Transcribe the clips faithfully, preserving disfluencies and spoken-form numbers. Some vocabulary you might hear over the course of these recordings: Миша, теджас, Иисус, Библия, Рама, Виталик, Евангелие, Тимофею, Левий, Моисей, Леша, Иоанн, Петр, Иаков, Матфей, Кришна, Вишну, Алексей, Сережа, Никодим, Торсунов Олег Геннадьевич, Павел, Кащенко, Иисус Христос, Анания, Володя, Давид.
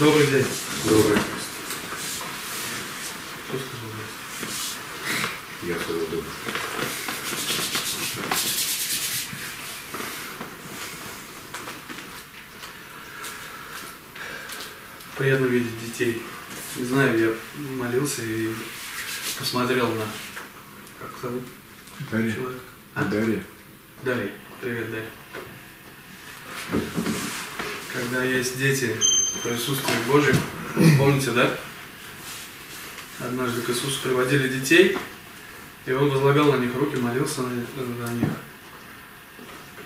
Добрый день. Добрый. Что сказал? Я сказал добрый. Приятно видеть детей. Не знаю, я молился и посмотрел на... Как зовут? Дарья. Человек. А? Дарья. Дарья. Привет, Дарья. Когда есть дети в присутствии Божьем, помните, да? Однажды к Иисусу приводили детей, и Он возлагал на них руки, молился на них.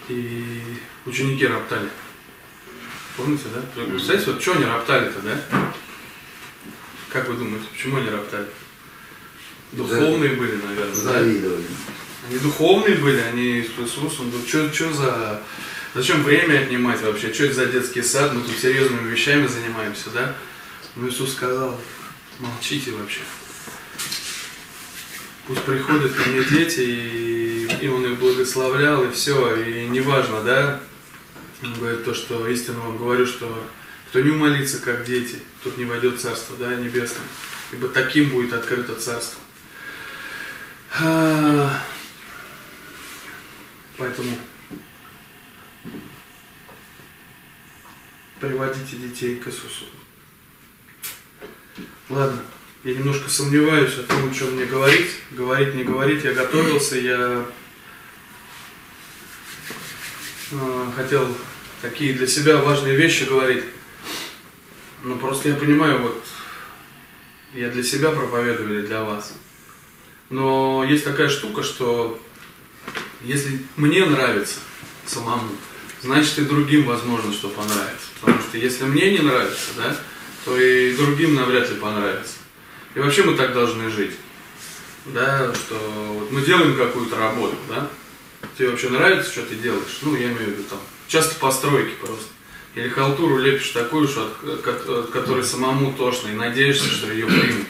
И ученики роптали. Помните, да? Представляете, вот что они роптали-то, да? Как вы думаете, почему они роптали? Духовные Завидовали. были, наверное. Завидовали. Да? Они духовные были, они с Иисусом. Что за... Зачем время отнимать вообще? Что это за детский сад? Мы тут серьезными вещами занимаемся, да? Но Иисус сказал, молчите вообще. Пусть приходят ко мне дети, и, и Он их благословлял, и все. И неважно, да? Он говорит то, что истинно вам говорю, что кто не умолится, как дети, тот не войдет в Царство, да, Небесное. Ибо таким будет открыто Царство. Поэтому... Приводите детей к Иисусу. Ладно, я немножко сомневаюсь о том, о чем мне говорить. Говорить, не говорить. Я готовился, я э, хотел такие для себя важные вещи говорить. Но просто я понимаю, вот я для себя проповедую или для вас. Но есть такая штука, что если мне нравится самому, значит, и другим возможно, что понравится. Потому что если мне не нравится, да, то и другим навряд ли понравится. И вообще мы так должны жить. Да, что вот мы делаем какую-то работу, да. Тебе вообще нравится, что ты делаешь? Ну, я имею в виду там. Часто постройки просто. Или халтуру лепишь такую, что от, от, от которой самому тошно, и надеешься, что ее примут.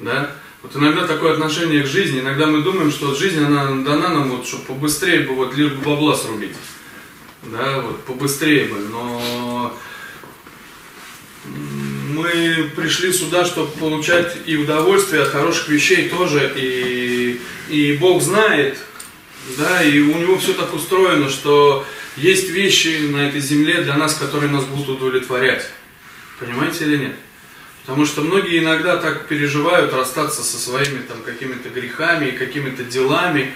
Да? Вот иногда такое отношение к жизни. Иногда мы думаем, что жизнь, она дана нам, вот, чтобы побыстрее бы, вот, лишь бы бабла срубить. Да, вот побыстрее бы, но мы пришли сюда, чтобы получать и удовольствие от хороших вещей тоже, и, и Бог знает, да, и у Него все так устроено, что есть вещи на этой земле для нас, которые нас будут удовлетворять, понимаете или нет? Потому что многие иногда так переживают расстаться со своими там какими-то грехами и какими-то делами,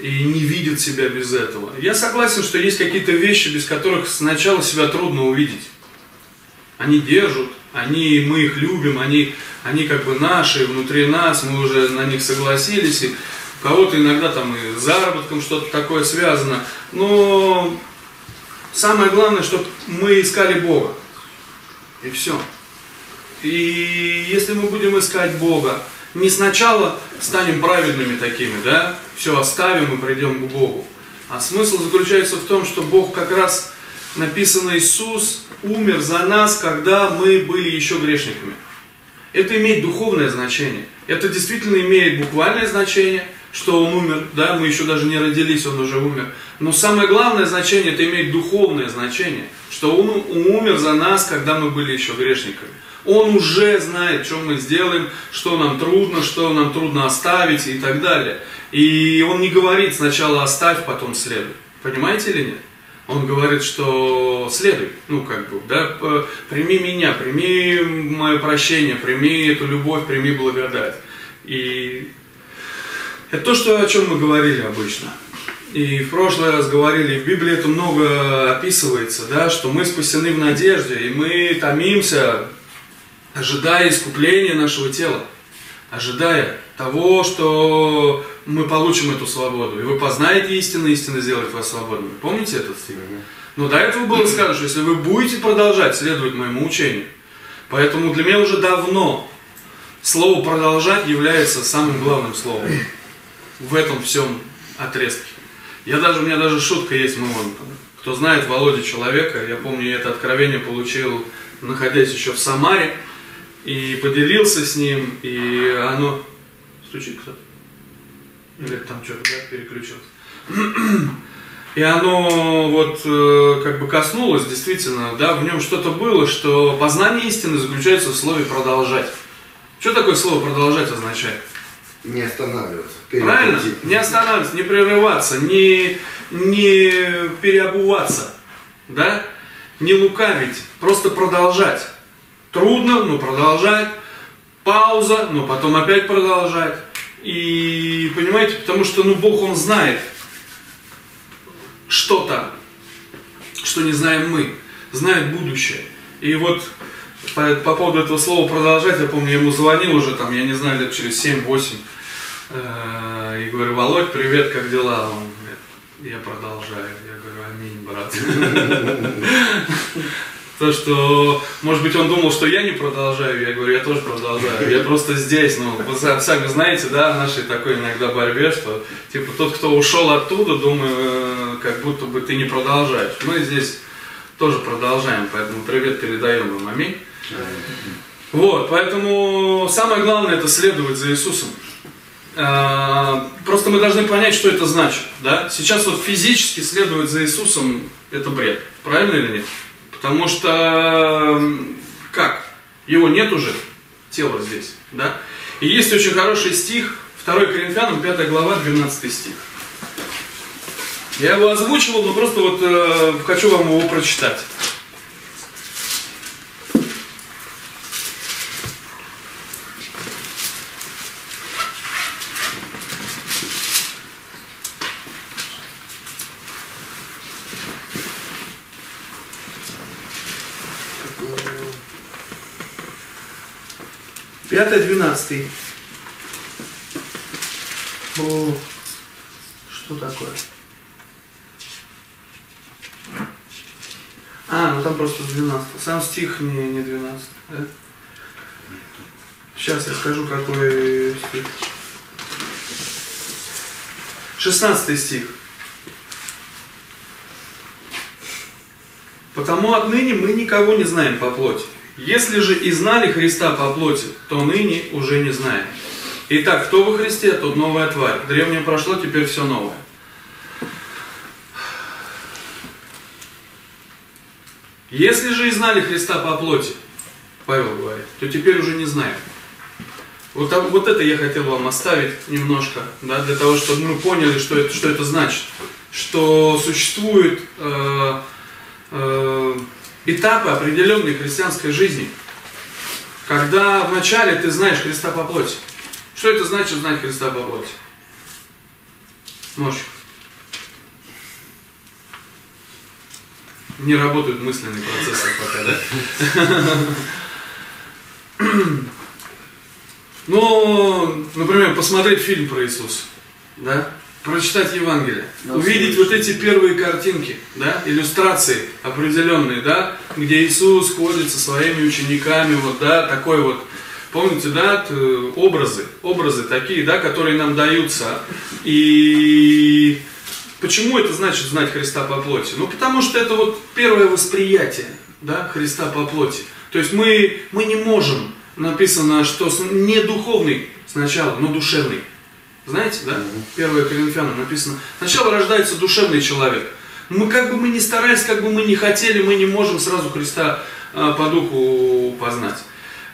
и не видит себя без этого. Я согласен, что есть какие-то вещи, без которых сначала себя трудно увидеть. Они держат, они, мы их любим, они, они как бы наши, внутри нас, мы уже на них согласились. И у кого-то иногда там и с заработком что-то такое связано. Но самое главное, чтобы мы искали Бога. И все. И если мы будем искать Бога, не сначала станем праведными такими, да, все оставим и придем к Богу. А смысл заключается в том, что Бог как раз, написано, Иисус умер за нас, когда мы были еще грешниками. Это имеет духовное значение. Это действительно имеет буквальное значение, что Он умер, да, мы еще даже не родились, Он уже умер. Но самое главное значение, это имеет духовное значение, что Он умер за нас, когда мы были еще грешниками. Он уже знает, что мы сделаем, что нам трудно, что нам трудно оставить и так далее. И Он не говорит сначала оставь, потом следуй. Понимаете или нет? Он говорит, что следуй, ну как бы, да, прими меня, прими мое прощение, прими эту любовь, прими благодать. И это то, что, о чем мы говорили обычно. И в прошлый раз говорили, в Библии это много описывается, да, что мы спасены в надежде, и мы томимся, ожидая искупления нашего тела, ожидая того, что мы получим эту свободу. И вы познаете истину, истина сделает вас свободными. Помните этот стих? Но до этого было сказано, что если вы будете продолжать следовать моему учению. Поэтому для меня уже давно слово «продолжать» является самым главным словом в этом всем отрезке. Я даже, у меня даже шутка есть, мы вон, кто знает Володя человека, я помню, я это откровение получил, находясь еще в Самаре. И поделился с ним, и оно... Стучит кто-то? Или там что-то, да, переключилось. И оно вот как бы коснулось, действительно, да, в нем что-то было, что познание истины заключается в слове «продолжать». Что такое слово «продолжать» означает? Не останавливаться. Правильно? Не останавливаться, не прерываться, не, не переобуваться, да? Не лукавить, просто продолжать. Трудно, но продолжать. Пауза, но потом опять продолжать. И понимаете, потому что ну, Бог, Он знает что-то, что не знаем мы, знает будущее. И вот по, по поводу этого слова «продолжать», я помню, я ему звонил уже, там, я не знаю, лет через семь-восемь, э, и говорю: «Володь, привет, как дела?» Он говорит: «Я продолжаю». Я говорю: «Аминь, брат». То, что, может быть, он думал, что я не продолжаю, я говорю: «Я тоже продолжаю, я просто здесь». Ну, вы сами знаете, да, в нашей такой иногда борьбе, что, типа, тот, кто ушел оттуда, думаю, как будто бы ты не продолжаешь. Мы здесь тоже продолжаем, поэтому привет передаем вам, аминь. Вот, поэтому самое главное — это следовать за Иисусом. Просто мы должны понять, что это значит, да. Сейчас вот физически следовать за Иисусом — это бред, правильно или нет? Потому что, как? Его нет уже, тело здесь, да? И есть очень хороший стих, второе Коринфянам, пятая глава, двенадцатый стих. Я его озвучивал, но просто вот э, хочу вам его прочитать. пятое, двенадцатый. О, что такое? А, ну там просто двенадцать. Сам стих не, не двенадцать. Да? Сейчас я скажу, какой стих. шестнадцатый стих. «Потому отныне мы никого не знаем по плоти. Если же и знали Христа по плоти, то ныне уже не знаем. Итак, кто во Христе, тот новая тварь. Древнее прошло, теперь все новое». «Если же и знали Христа по плоти, — Павел говорит, — то теперь уже не знаем». Вот, вот это я хотел вам оставить немножко, да, для того, чтобы мы поняли, что это, что это значит. Что существует... Э, э, этапы определенной христианской жизни. Когда вначале ты знаешь Христа по плоти. Что это значит — знать Христа по плоти? Можешь? Не работают мысленные процессы пока, да? Ну, например, посмотреть фильм про Иисуса, да? Прочитать Евангелие, да, увидеть вот эти первые картинки, да, иллюстрации определенные, да, где Иисус ходит со своими учениками, вот, да, такой вот, помните, да, образы, образы такие, да, которые нам даются. И почему это значит знать Христа по плоти? Ну, потому что это вот первое восприятие, да, Христа по плоти. То есть мы, мы не можем, написано, что не духовный сначала, но душевный. Знаете, да? первое Коринфянам написано: сначала рождается душевный человек. Мы как бы мы ни старались, как бы мы ни хотели, мы не можем сразу Христа э, по духу познать.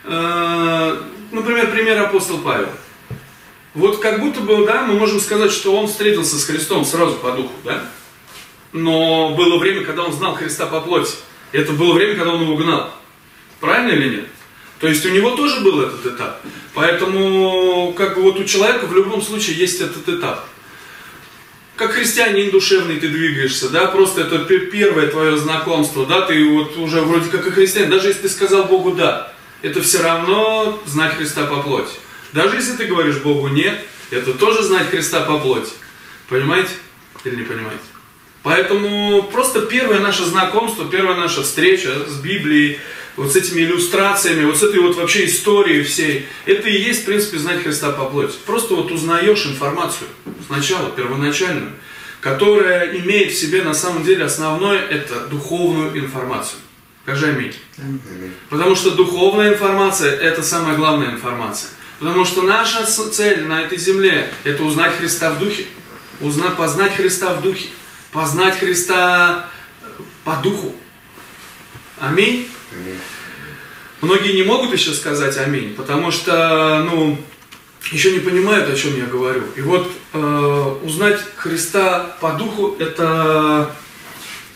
Э, например, пример апостола Павла. Вот как будто бы, да, мы можем сказать, что он встретился с Христом сразу по духу, да? Но было время, когда он знал Христа по плоти. Это было время, когда он его гнал. Правильно или нет? То есть у него тоже был этот этап. Поэтому как бы вот у человека в любом случае есть этот этап. Как христианин душевный ты двигаешься, да, просто это первое твое знакомство, да, ты вот уже вроде как и христианин, даже если ты сказал Богу «да», это все равно знать Христа по плоти. Даже если ты говоришь Богу «нет», это тоже знать Христа по плоти. Понимаете или не понимаете? Поэтому просто первое наше знакомство, первая наша встреча с Библией, вот с этими иллюстрациями, вот с этой вот вообще историей всей, это и есть, в принципе, знать Христа по плоти. Просто вот узнаешь информацию сначала, первоначальную, которая имеет в себе на самом деле основное — это духовную информацию. Скажи аминь. Аминь. Потому что духовная информация — это самая главная информация. Потому что наша цель на этой земле — это узнать Христа в духе, узнать, познать Христа в духе. познать Христа по духу. Аминь. Аминь. Многие не могут еще сказать аминь, потому что, ну, еще не понимают, о чем я говорю. И вот э, узнать Христа по духу, это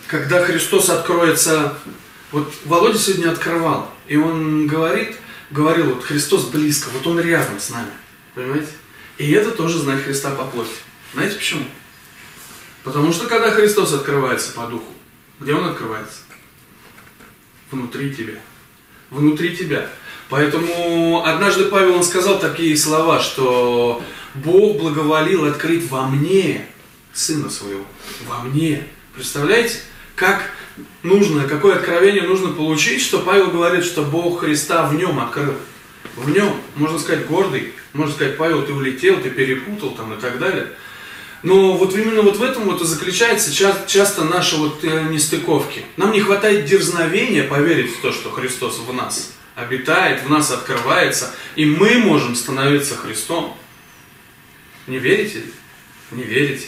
когда Христос откроется. Вот Володя сегодня открывал, и он говорит, говорил, вот Христос близко, вот он рядом с нами, понимаете? И это тоже знать Христа по плоти. Знаете почему? Потому что когда Христос открывается по духу, где он открывается? Внутри тебя. Внутри тебя. Поэтому однажды Павел, он сказал такие слова, что Бог благоволил открыть во мне Сына Своего. Во мне. Представляете, как нужно, какое откровение нужно получить, что Павел говорит, что Бог Христа в нем открыл. В нем, можно сказать, гордый, можно сказать, Павел, ты улетел, ты перепутал там и так далее. Но вот именно вот в этом вот и заключается часто наши вот нестыковки. Нам не хватает дерзновения поверить в то, что Христос в нас обитает, в нас открывается, и мы можем становиться Христом. Не верите? Не верите.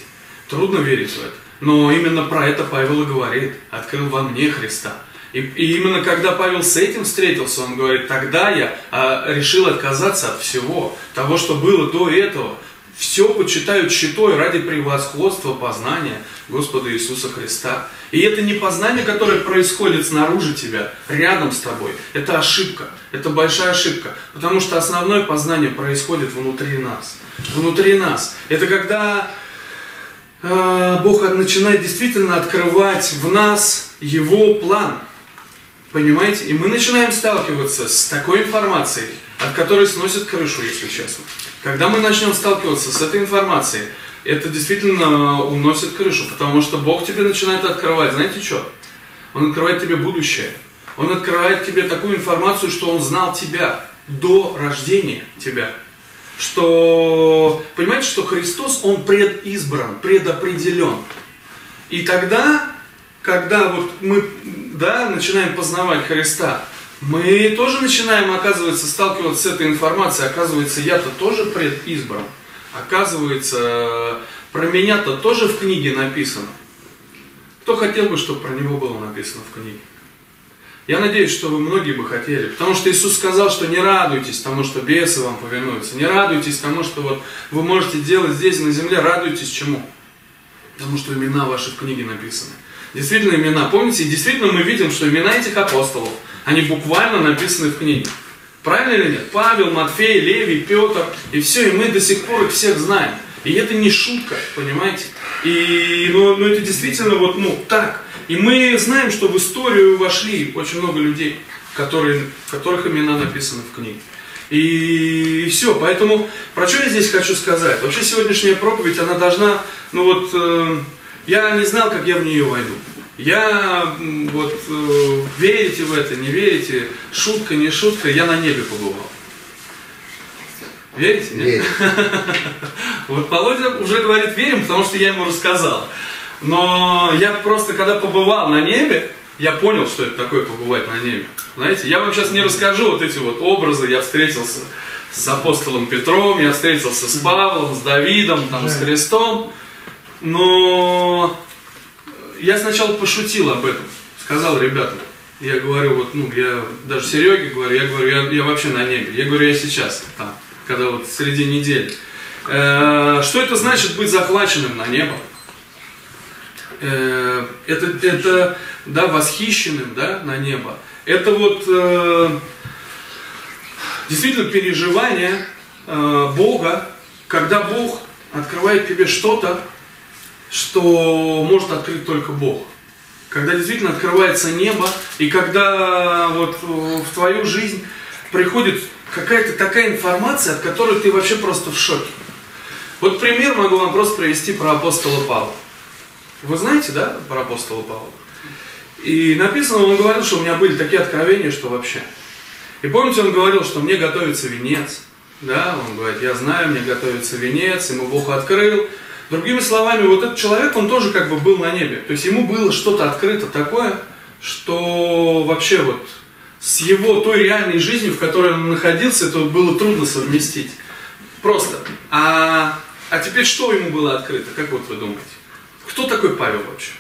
Трудно верить в это. Но именно про это Павел и говорит. Открыл во мне Христа. И, и именно когда Павел с этим встретился, он говорит, тогда я а, решил отказаться от всего, того, что было до этого. Все почитают щитой ради превосходства познания Господа Иисуса Христа. И это не познание, которое происходит снаружи тебя, рядом с тобой. Это ошибка, это большая ошибка. Потому что основное познание происходит внутри нас. Внутри нас. Это когда э, Бог начинает действительно открывать в нас Его план. Понимаете? И мы начинаем сталкиваться с такой информацией, от которой сносит крышу, если честно. Когда мы начнем сталкиваться с этой информацией, это действительно уносит крышу, потому что Бог тебе начинает открывать, знаете что? Он открывает тебе будущее. Он открывает тебе такую информацию, что Он знал тебя до рождения тебя. Что, понимаете, что Христос, Он предизбран, предопределен. И тогда, когда вот мы, да, начинаем познавать Христа, мы тоже начинаем, оказывается, сталкиваться с этой информацией. Оказывается, я-то тоже предизбран. Оказывается, про меня-то тоже в книге написано. Кто хотел бы, чтобы про него было написано в книге? Я надеюсь, что вы многие бы хотели. Потому что Иисус сказал, что не радуйтесь тому, что бесы вам повинуются. Не радуйтесь тому, что вот вы можете делать здесь, на земле. Радуйтесь чему? Потому что имена ваши в книге написаны. Действительно имена. Помните, действительно мы видим, что имена этих апостолов, они буквально написаны в книге. Правильно или нет? Павел, Матфей, Левий, Петр. И все, и мы до сих пор их всех знаем. И это не шутка, понимаете? И ну, ну, это действительно вот ну, так. И мы знаем, что в историю вошли очень много людей, которые, которых имена написаны в книге. И, и все. Поэтому, про что я здесь хочу сказать? Вообще сегодняшняя проповедь, она должна... Ну вот, э, я не знал, как я в нее войду. Я, вот, э, верите в это, не верите, шутка, не шутка, я на небе побывал. Верите? Нет? Вот Володя уже говорит, верим, потому что я ему рассказал. Но я просто, когда побывал на небе, я понял, что это такое побывать на небе. Знаете, я вам сейчас не расскажу вот эти вот образы, я встретился с апостолом Петром, я встретился с Павлом, с Давидом, там, с Христом, но... Я сначала пошутил об этом, сказал ребятам, я говорю, вот, ну, я даже Сереге говорю, я говорю, я, я вообще на небе, я говорю, я сейчас, там, когда вот среди недели. Э, что это значит быть захваченным на небо? Э, это, это, да, восхищенным, да, на небо. Это вот, э, действительно, переживание э, Бога, когда Бог открывает тебе что-то, что может открыть только Бог. Когда действительно открывается небо, и когда вот в твою жизнь приходит какая-то такая информация, от которой ты вообще просто в шоке. Вот пример могу вам просто привести про апостола Павла. Вы знаете, да, про апостола Павла? И написано, он говорил, что у меня были такие откровения, что вообще. И помните, он говорил, что мне готовится венец. Да, он говорит, я знаю, мне готовится венец, ему Бог открыл. Другими словами, вот этот человек, он тоже как бы был на небе. То есть ему было что-то открыто такое, что вообще вот с его той реальной жизнью, в которой он находился, это было трудно совместить. Просто. А, а теперь что ему было открыто? Как вот вы думаете? Кто такой Павел вообще?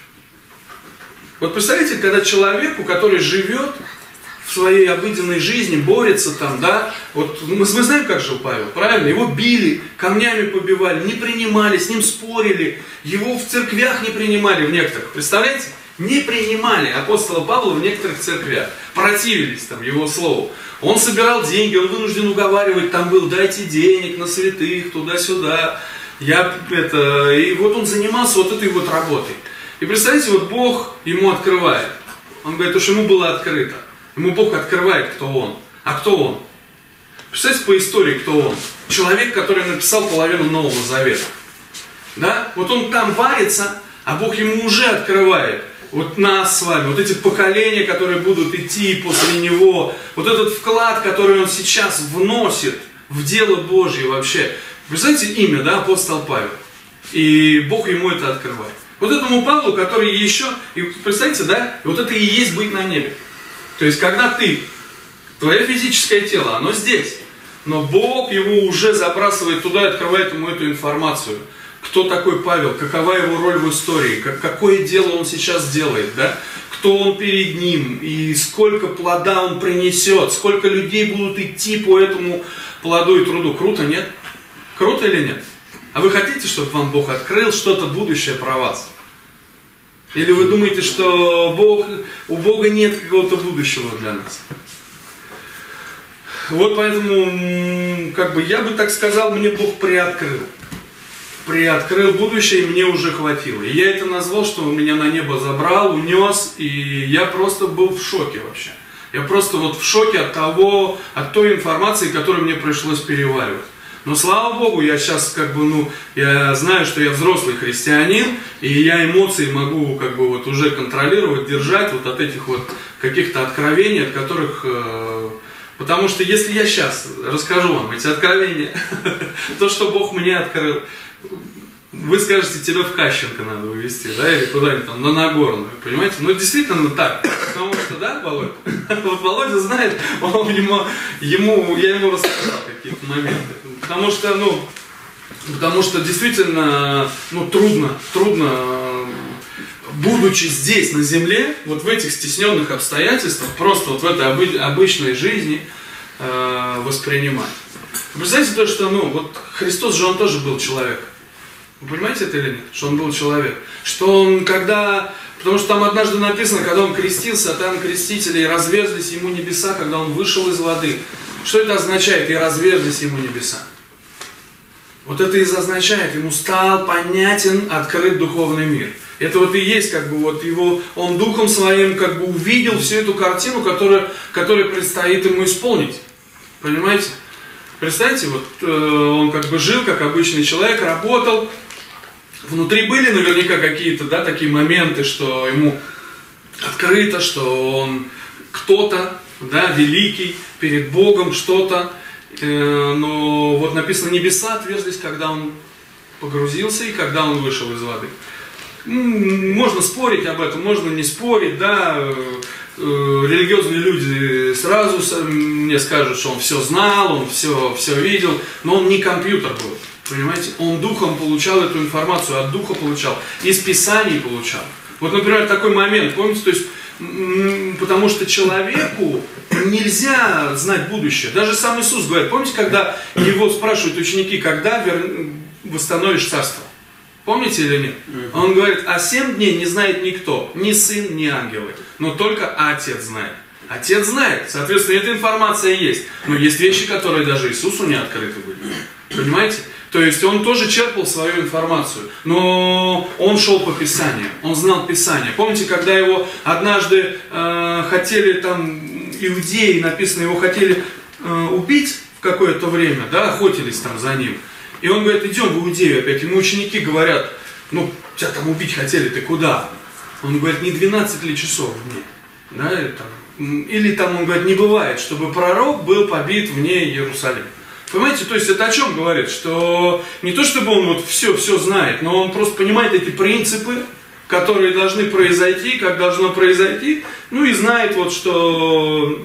Вот представляете, когда человеку, который живет в своей обыденной жизни, борется там, да, вот мы, мы знаем, как жил Павел, правильно? Его били, камнями побивали, не принимали, с ним спорили, его в церквях не принимали в некоторых, представляете? Не принимали апостола Павла в некоторых церквях, противились там его слову. Он собирал деньги, он вынужден уговаривать, там был, дайте денег на святых, туда-сюда. Я, это, и вот он занимался вот этой вот работой. И представляете, вот Бог ему открывает. Он говорит, что ему было открыто. Ему Бог открывает, кто он. А кто он? Представляете, по истории, кто он? Человек, который написал половину Нового Завета. Да? Вот он там варится, а Бог ему уже открывает. Вот нас с вами, вот эти поколения, которые будут идти после него, вот этот вклад, который он сейчас вносит в дело Божье вообще. Вы знаете имя, да, апостол Павел. И Бог ему это открывает. Вот этому Павлу, который еще, и представляете, да, вот это и есть быть на небе. То есть, когда ты, твое физическое тело, оно здесь, но Бог его уже забрасывает туда и открывает ему эту информацию. Кто такой Павел, какова его роль в истории, как, какое дело он сейчас делает, да? Кто он перед ним, и сколько плода он принесет, сколько людей будут идти по этому плоду и труду. Круто, нет? Круто или нет? А вы хотите, чтобы вам Бог открыл что-то будущее про вас? Или вы думаете, что Бог, у Бога нет какого-то будущего для нас? Вот поэтому, как бы, я бы так сказал, мне Бог приоткрыл. Приоткрыл будущее, и мне уже хватило. И я это назвал, что он меня на небо забрал, унес, и я просто был в шоке вообще. Я просто вот в шоке от того, от той информации, которую мне пришлось переваривать. Но слава Богу, я сейчас как бы, ну, я знаю, что я взрослый христианин, и я эмоции могу как бы вот уже контролировать, держать вот от этих вот каких-то откровений, от которых... Э Потому что если я сейчас расскажу вам эти откровения, то, что Бог мне открыл, вы скажете, тебя в Кащенко надо увезти, да, или куда-нибудь там, на Нагорную, понимаете? Ну, действительно так, потому что, да, Володя? Вот Володя знает, он ему, ему, я ему рассказал какие-то моменты, потому что, ну, потому что действительно, ну, трудно, трудно, будучи здесь, на земле, вот в этих стесненных обстоятельствах, просто вот в этой обычной жизни э, воспринимать. Вы представляете то, что, ну, вот Христос же, он тоже был человеком. Вы понимаете это или нет? Что он был человек. Что он когда... Потому что там однажды написано, когда он крестился, там крестители, и разверзлись ему небеса, когда он вышел из воды. Что это означает? И разверзлись ему небеса. Вот это и означает, ему стал понятен, открыт духовный мир. Это вот и есть, как бы, вот его, он духом своим, как бы, увидел всю эту картину, которая, которая предстоит ему исполнить. Понимаете? Представьте, вот э, он как бы жил, как обычный человек, работал. Внутри были наверняка какие-то, да, такие моменты, что ему открыто, что он кто-то, да, великий, перед Богом что-то. Э, но вот написано, небеса отверзлись, когда он погрузился и когда он вышел из воды. Можно спорить об этом, можно не спорить, да, религиозные люди сразу мне скажут, что он все знал, он все, все видел, но он не компьютер был, понимаете, он духом получал эту информацию, от духа получал, из писаний получал. Вот, например, такой момент, помните, то есть, потому что человеку нельзя знать будущее, даже сам Иисус говорит, помните, когда его спрашивают ученики, когда восстановишь царство? Помните или нет? Он говорит, а семь дней не знает никто, ни сын, ни ангелы, но только отец знает. Отец знает, соответственно, эта информация есть, но есть вещи, которые даже Иисусу не открыты были, понимаете? То есть он тоже черпал свою информацию, но он шел по Писанию, он знал Писание. Помните, когда его однажды э, хотели, там, иудеи, написано, его хотели э, убить в какое-то время, да, охотились там за ним. И он говорит, идем в Иудею опять. Ему ученики говорят, ну, тебя там убить хотели, ты куда? Он говорит, не двенадцать ли часов в дне? Да, или, там, или там, он говорит, не бывает, чтобы пророк был побит вне Иерусалима. Понимаете, то есть это о чем говорит? Что не то, чтобы он вот все-все знает, но он просто понимает эти принципы, которые должны произойти, как должно произойти, ну и знает вот, что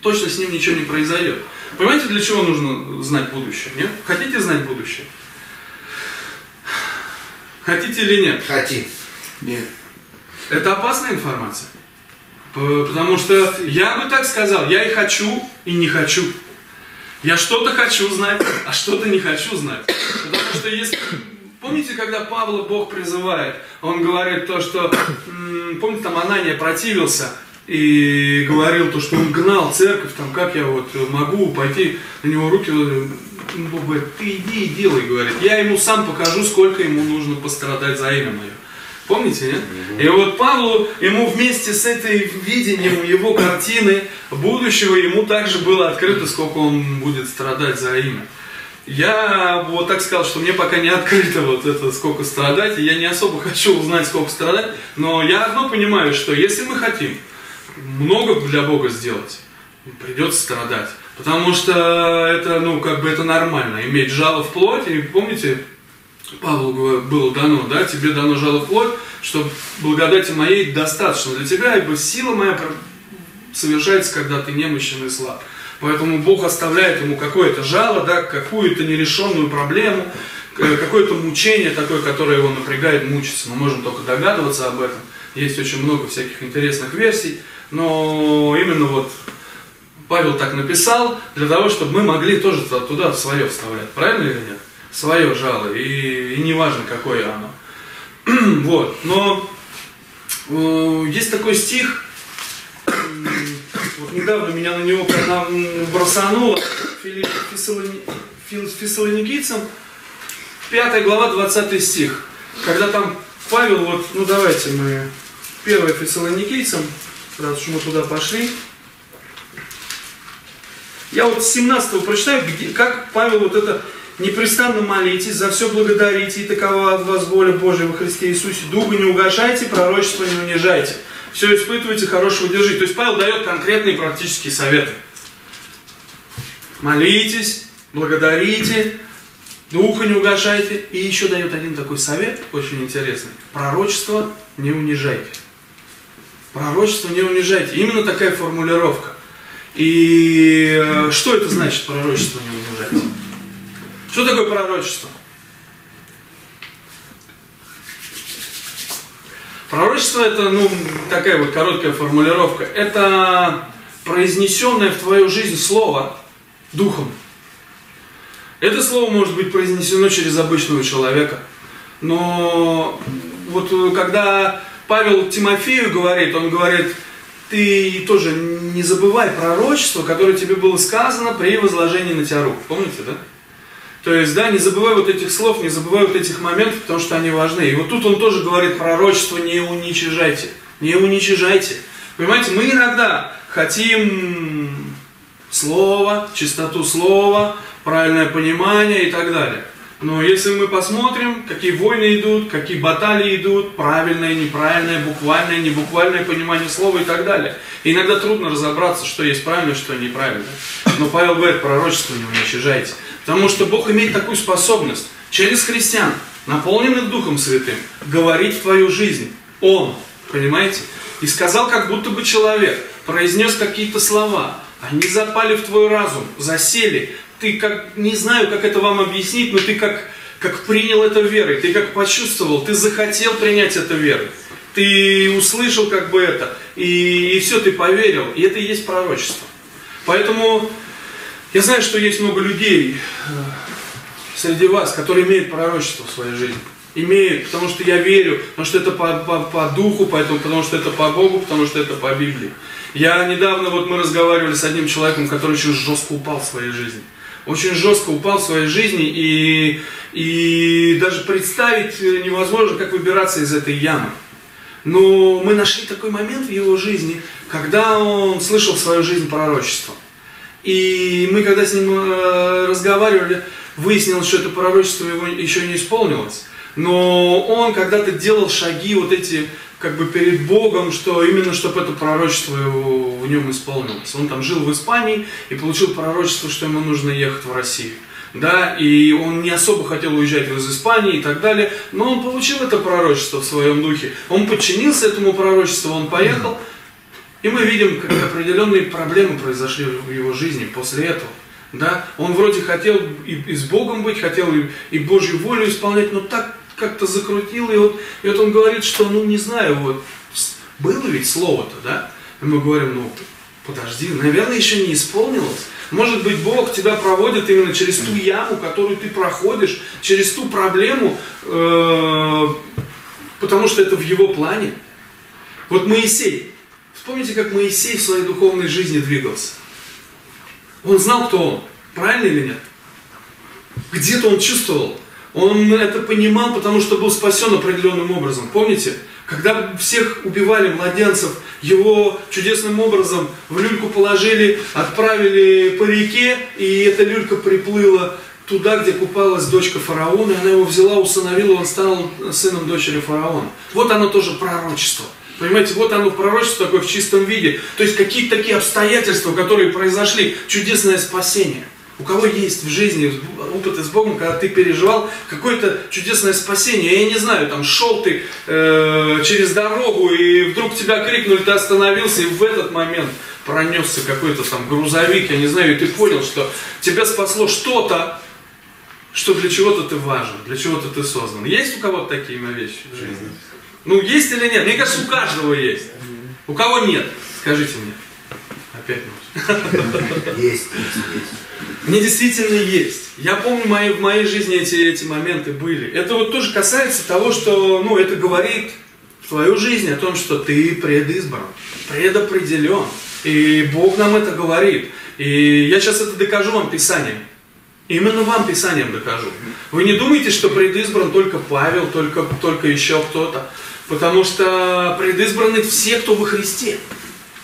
точно с ним ничего не произойдет. Понимаете, для чего нужно знать будущее? Нет? Хотите знать будущее? Хотите или нет? Хотим. Нет. Это опасная информация. Потому что я бы так сказал, я и хочу, и не хочу. Я что-то хочу знать, а что-то не хочу знать. Потому что если... Помните, когда Павла Бог призывает? Он говорит то, что... Помните, там Анания противился и говорил то, что он гнал церковь, там, как я вот могу пойти, на него руки... Бог говорит, ты иди и делай, говорит. Я ему сам покажу, сколько ему нужно пострадать за имя мое. Помните, нет? Mm-hmm. И вот Павлу, ему вместе с этой видением его картины будущего, ему также было открыто, сколько он будет страдать за имя. Я вот так сказал, что мне пока не открыто вот это, сколько страдать, и я не особо хочу узнать, сколько страдать, но я одно понимаю, что если мы хотим много для Бога сделать, придется страдать. Потому что это, ну, как бы это нормально, иметь жало в плоти. Помните, Павлу было дано, да, тебе дано жало в плоть, что благодати моей достаточно для тебя, ибо сила моя совершается, когда ты немощен и слаб. Поэтому Бог оставляет ему какое-то жало, да, какую-то нерешенную проблему, какое-то мучение такое, которое его напрягает, мучится. Мы можем только догадываться об этом. Есть очень много всяких интересных версий, но именно вот Павел так написал, для того, чтобы мы могли тоже туда свое вставлять. Правильно или нет? Свое жало, и, и не важно, какое оно. Вот, но э, есть такой стих, э, вот недавно меня на него когда бросануло, Фессалоникийцам, пятая глава, двадцатый стих, когда там Павел, вот, ну давайте мы первое Фессалоникийцам, раз уж мы туда пошли, я вот с семнадцатого прочитаю, где, как Павел вот это... Непрестанно молитесь, за все благодарите, и такова от вас воля Божия во Христе Иисусе. Духа не угашайте, пророчество не унижайте. Все испытывайте, хорошего держите. То есть Павел дает конкретные практические советы. Молитесь, благодарите, духа не угашайте. И еще дает один такой совет, очень интересный. Пророчество не унижайте. Пророчество не унижайте. Именно такая формулировка. И что это значит, пророчество не унижайте? Что такое пророчество? Пророчество – это, ну, такая вот короткая формулировка. Это произнесенное в твою жизнь слово духом. Это слово может быть произнесено через обычного человека. Но вот когда Павел Тимофею говорит, он говорит, ты тоже не забывай пророчество, которое тебе было сказано при возложении на тебя рук. Помните, да? То есть, да, не забывай вот этих слов, не забывай вот этих моментов, потому что они важны. И вот тут он тоже говорит, пророчество не уничижайте, не уничижайте. Понимаете, мы иногда хотим слова, чистоту слова, правильное понимание и так далее. Но если мы посмотрим, какие войны идут, какие баталии идут, правильное, неправильное, буквальное, небуквальное понимание слова и так далее. И иногда трудно разобраться, что есть правильно, что неправильно. Но Павел говорит, пророчество не уничижайте. Потому что Бог имеет такую способность через христиан, наполненных Духом Святым, говорить в твою жизнь. Он, понимаете? И сказал, как будто бы человек, произнес какие-то слова. Они запали в твой разум, засели. Ты как, не знаю, как это вам объяснить, но ты как, как принял это верой, ты как почувствовал, ты захотел принять это верой. Ты услышал как бы это, и, и все, ты поверил. И это и есть пророчество. Поэтому... Я знаю, что есть много людей среди вас, которые имеют пророчество в своей жизни. Имеют, потому что я верю, потому что это по, по, по духу, поэтому, потому что это по Богу, потому что это по Библии. Я недавно, вот мы разговаривали с одним человеком, который очень жестко упал в своей жизни. Очень жестко упал в своей жизни, и, и даже представить невозможно, как выбираться из этой ямы. Но мы нашли такой момент в его жизни, когда он слышал в свою жизнь пророчество. И мы, когда с ним э, разговаривали, выяснилось, что это пророчество его еще не исполнилось. Но он когда-то делал шаги вот эти, как бы перед Богом, что именно, чтобы это пророчество его, в нем исполнилось. Он там жил в Испании и получил пророчество, что ему нужно ехать в Россию. Да, и он не особо хотел уезжать из Испании и так далее, но он получил это пророчество в своем духе. Он подчинился этому пророчеству, он поехал. И мы видим, как определенные проблемы произошли в его жизни после этого. Да? Он вроде хотел и, и с Богом быть, хотел и, и Божью волю исполнять, но так как-то закрутило, и вот, и вот он говорит, что, ну, не знаю, вот, было ведь слово-то, да? И мы говорим, ну, подожди, наверное, еще не исполнилось. Может быть, Бог тебя проводит именно через ту яму, которую ты проходишь, через ту проблему, э-э, потому что это в Его плане. Вот Моисей. Вспомните, как Моисей в своей духовной жизни двигался. Он знал, кто он. Правильно или нет? Где-то он чувствовал. Он это понимал, потому что был спасен определенным образом. Помните? Когда всех убивали, младенцев, его чудесным образом в люльку положили, отправили по реке, и эта люлька приплыла туда, где купалась дочка фараона, и она его взяла, усыновила, он стал сыном дочери фараона. Вот оно тоже пророчество. Понимаете, вот оно пророчество такое в чистом виде. То есть какие-то такие обстоятельства, которые произошли, чудесное спасение. У кого есть в жизни опыты с Богом, когда ты переживал какое-то чудесное спасение? Я не знаю, там шел ты э, через дорогу, и вдруг тебя крикнули, ты остановился, и в этот момент пронесся какой-то там грузовик, я не знаю, и ты понял, что тебя спасло что-то, что для чего-то ты важен, для чего-то ты создан. Есть у кого-то такие вещи в жизни? Ну, есть или нет? Мне кажется, у каждого есть. У кого нет? Скажите мне. Опять нет. Есть. Мне действительно есть. Я помню, мои, в моей жизни эти, эти моменты были. Это вот тоже касается того, что, ну, это говорит в твою жизнь о том, что ты предизбран, предопределен. И Бог нам это говорит. И я сейчас это докажу вам Писанием. Именно вам Писанием докажу. Вы не думайте, что предизбран только Павел, только, только еще кто-то. Потому что предизбраны все, кто во Христе.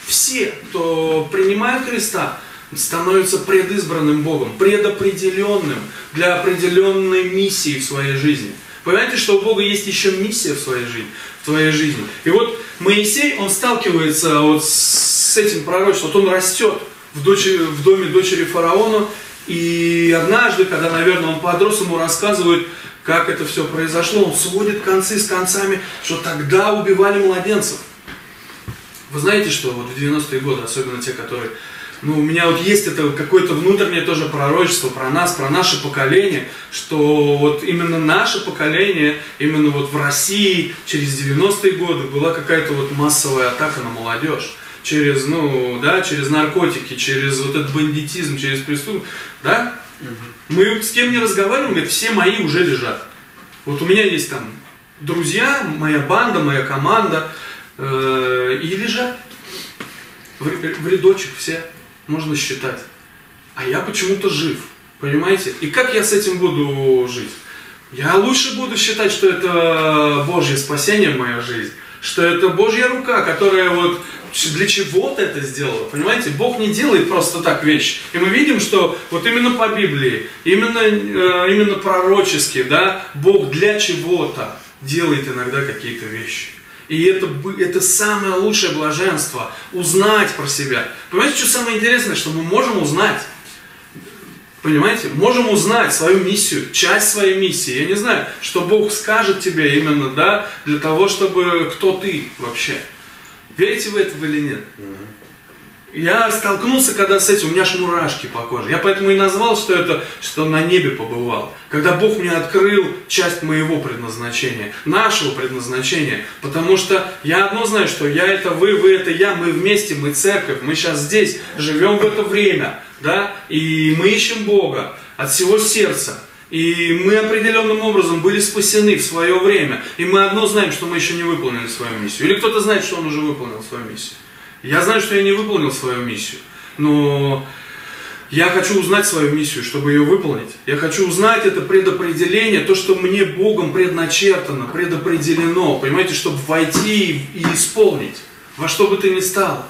Все, кто принимает Христа, становится предизбранным Богом, предопределенным для определенной миссии в своей жизни. Понимаете, что у Бога есть еще миссия в своей жизни, в твоей жизни. И вот Моисей, он сталкивается вот с этим пророчеством. Вот он растет в, дочери, в доме дочери фараона. И однажды, когда, наверное, он подрос, ему рассказывают, как это все произошло. Он сводит концы с концами, что тогда убивали младенцев. Вы знаете, что вот в девяностые годы, особенно те, которые... Ну, у меня вот есть это какое-то внутреннее тоже пророчество про нас, про наше поколение, что вот именно наше поколение, именно вот в России через девяностые годы была какая-то вот массовая атака на молодежь. Через, ну, да, через наркотики, через вот этот бандитизм, через преступность, да? Угу. Мы с кем не разговариваем, говорят, все мои уже лежат. Вот у меня есть там друзья, моя банда, моя команда, э- и лежат. В, в рядочек все. Можно считать. А я почему-то жив. Понимаете? И как я с этим буду жить? Я лучше буду считать, что это Божье спасение в моей жизни. Что это Божья рука, которая вот для чего-то это сделала. Понимаете? Бог не делает просто так вещи. И мы видим, что вот именно по Библии, именно, именно пророчески, да, Бог для чего-то делает иногда какие-то вещи. И это, это самое лучшее блаженство. Узнать про себя. Понимаете, что самое интересное? Что мы можем узнать. Понимаете? Можем узнать свою миссию, часть своей миссии. Я не знаю, что Бог скажет тебе именно, да, для того, чтобы кто ты вообще. Верите вы этого или нет? Я столкнулся когда с этим, у меня аж мурашки по коже. Я поэтому и назвал, что это, что на небе побывал. Когда Бог мне открыл часть моего предназначения, нашего предназначения. Потому что я одно знаю, что я это вы, вы это я, мы вместе, мы церковь, мы сейчас здесь, живем в это время. Да? И мы ищем Бога от всего сердца. И мы определенным образом были спасены в свое время. И мы одно знаем, что мы еще не выполнили свою миссию. Или кто-то знает, что он уже выполнил свою миссию. Я знаю, что я не выполнил свою миссию, но я хочу узнать свою миссию, чтобы ее выполнить. Я хочу узнать это предопределение, то, что мне Богом предначертано, предопределено, понимаете, чтобы войти и исполнить, во что бы то ни стало.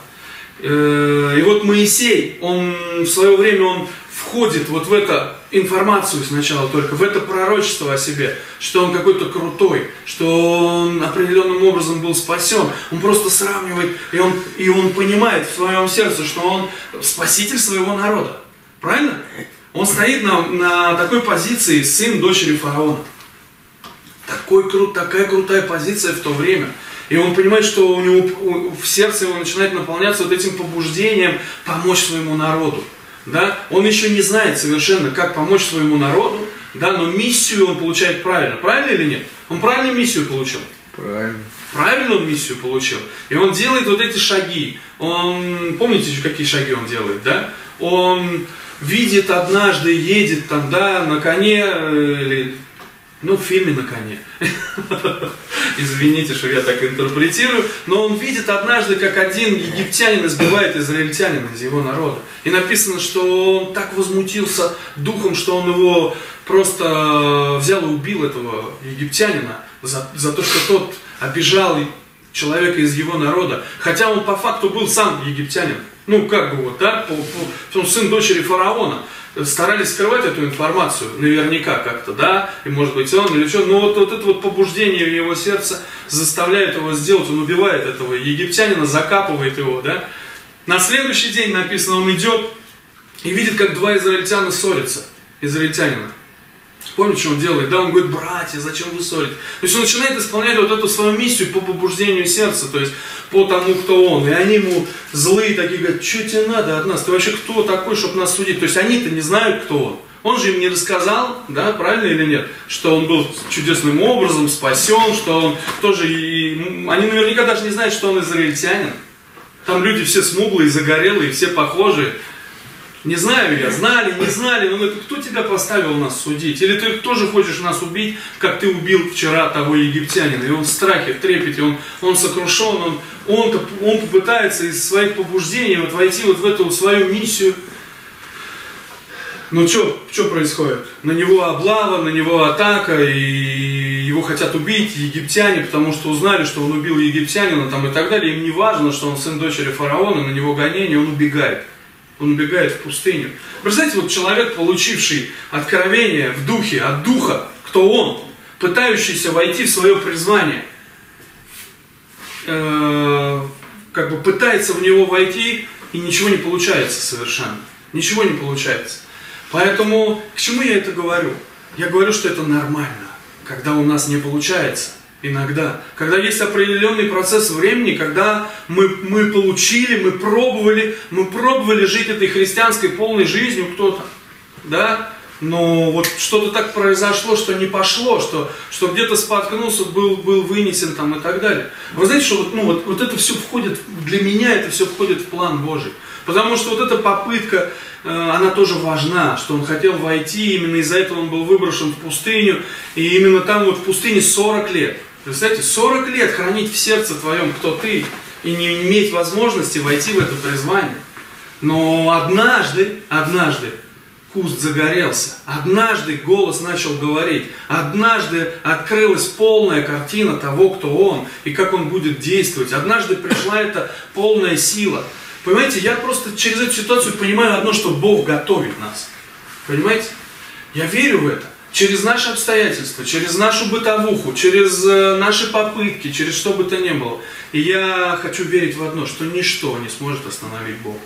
И вот Моисей, он в свое время, он входит вот в эту информацию сначала только, в это пророчество о себе, что он какой-то крутой, что он определенным образом был спасен. Он просто сравнивает, и он, и он понимает в своем сердце, что он спаситель своего народа. Правильно? Он стоит на, на такой позиции, сын дочери фараона. Такой крут, такая крутая позиция в то время. И он понимает, что у него в сердце его начинает наполняться вот этим побуждением помочь своему народу. Да? Он еще не знает совершенно, как помочь своему народу, Да, но миссию он получает правильно. Правильно или нет? Он правильно миссию получил? Правильно. Правильно он миссию получил. И он делает вот эти шаги. Он, помните еще, какие шаги он делает, да? Он видит однажды, едет там, да, на коне, или, ну, в фильме на коне. Извините, что я так интерпретирую. Но он видит однажды, как один египтянин избивает израильтянина из его народа. И написано, что он так возмутился духом, что он его просто взял и убил, этого египтянина, за, за то, что тот обижал человека из его народа. Хотя он по факту был сам египтянин. Ну, как бы вот, да, он сын дочери фараона. Старались скрывать эту информацию, наверняка как-то, да, и может быть он или что, но вот, вот это вот побуждение в его сердце заставляет его сделать, он убивает этого египтянина, закапывает его, да. На следующий день написано, он идет и видит, как два израильтяна ссорятся, израильтянина. Помните, что он делает, да, он говорит, братья, зачем вы ссорите? То есть он начинает исполнять вот эту свою миссию по побуждению сердца, то есть по тому, кто он. И они ему злые такие говорят, что тебе надо от нас? Ты вообще кто такой, чтобы нас судить? То есть они-то не знают, кто он. Он же им не рассказал, да, правильно или нет, что он был чудесным образом спасен, что он тоже... И... Они наверняка даже не знают, что он израильтянин. Там люди все смуглые, загорелые, все похожие. Не знаю я, знали, не знали, но кто тебя поставил нас судить? Или ты тоже хочешь нас убить, как ты убил вчера того египтянина? И он в страхе, в трепете, он, он сокрушен, он, он, он попытается из своих побуждений вот войти вот в эту свою миссию. Ну что, что происходит? На него облава, на него атака, и его хотят убить египтяне, потому что узнали, что он убил египтянина там, и так далее. Им не важно, что он сын дочери фараона, на него гонение, он убегает. Он убегает в пустыню. Представляете, вот человек, получивший откровение в духе, от духа, кто он, пытающийся войти в свое призвание, э, как бы пытается в него войти, и ничего не получается совершенно. Ничего не получается. Поэтому, к чему я это говорю? Я говорю, что это нормально, когда у нас не получается. Иногда. Когда есть определенный процесс времени, когда мы, мы получили, мы пробовали, мы пробовали жить этой христианской полной жизнью кто-то, да, но вот что-то так произошло, что не пошло, что, что где-то споткнулся, был, был вынесен там и так далее. Вы знаете, что вот, ну, вот, вот это все входит, для меня это все входит в план Божий. Потому что вот эта попытка, она тоже важна, что он хотел войти, именно из-за этого он был выброшен в пустыню, и именно там вот в пустыне сорок лет. Представляете, сорок лет хранить в сердце твоем, кто ты, и не иметь возможности войти в это призвание. Но однажды, однажды куст загорелся, однажды голос начал говорить, однажды открылась полная картина того, кто он, и как он будет действовать. Однажды пришла эта полная сила. Понимаете, я просто через эту ситуацию понимаю одно, что Бог готовит нас. Понимаете? Я верю в это. Через наши обстоятельства, через нашу бытовуху, через наши попытки, через что бы то ни было. И я хочу верить в одно, что ничто не сможет остановить Бога.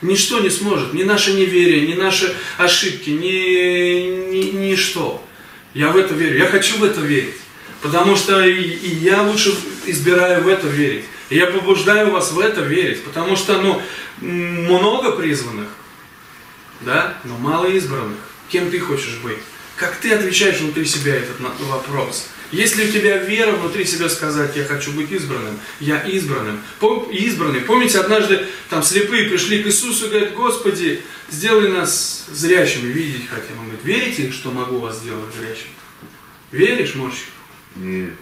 Ничто не сможет, ни наше неверие, ни наши ошибки, ни, ни, ничто. Я в это верю, я хочу в это верить. Потому что и, и я лучше избираю в это верить. И я побуждаю вас в это верить. Потому что, ну, много призванных, да, но мало избранных. Кем ты хочешь быть? Как ты отвечаешь внутри себя этот вопрос? Есть ли у тебя вера внутри себя сказать, я хочу быть избранным, я избранным, избранный. Помните, однажды там слепые пришли к Иисусу и говорят, Господи, сделай нас зрячими, видеть хотим. Он говорит, верите, что могу вас сделать зрячим? Веришь, мальчик? Нет.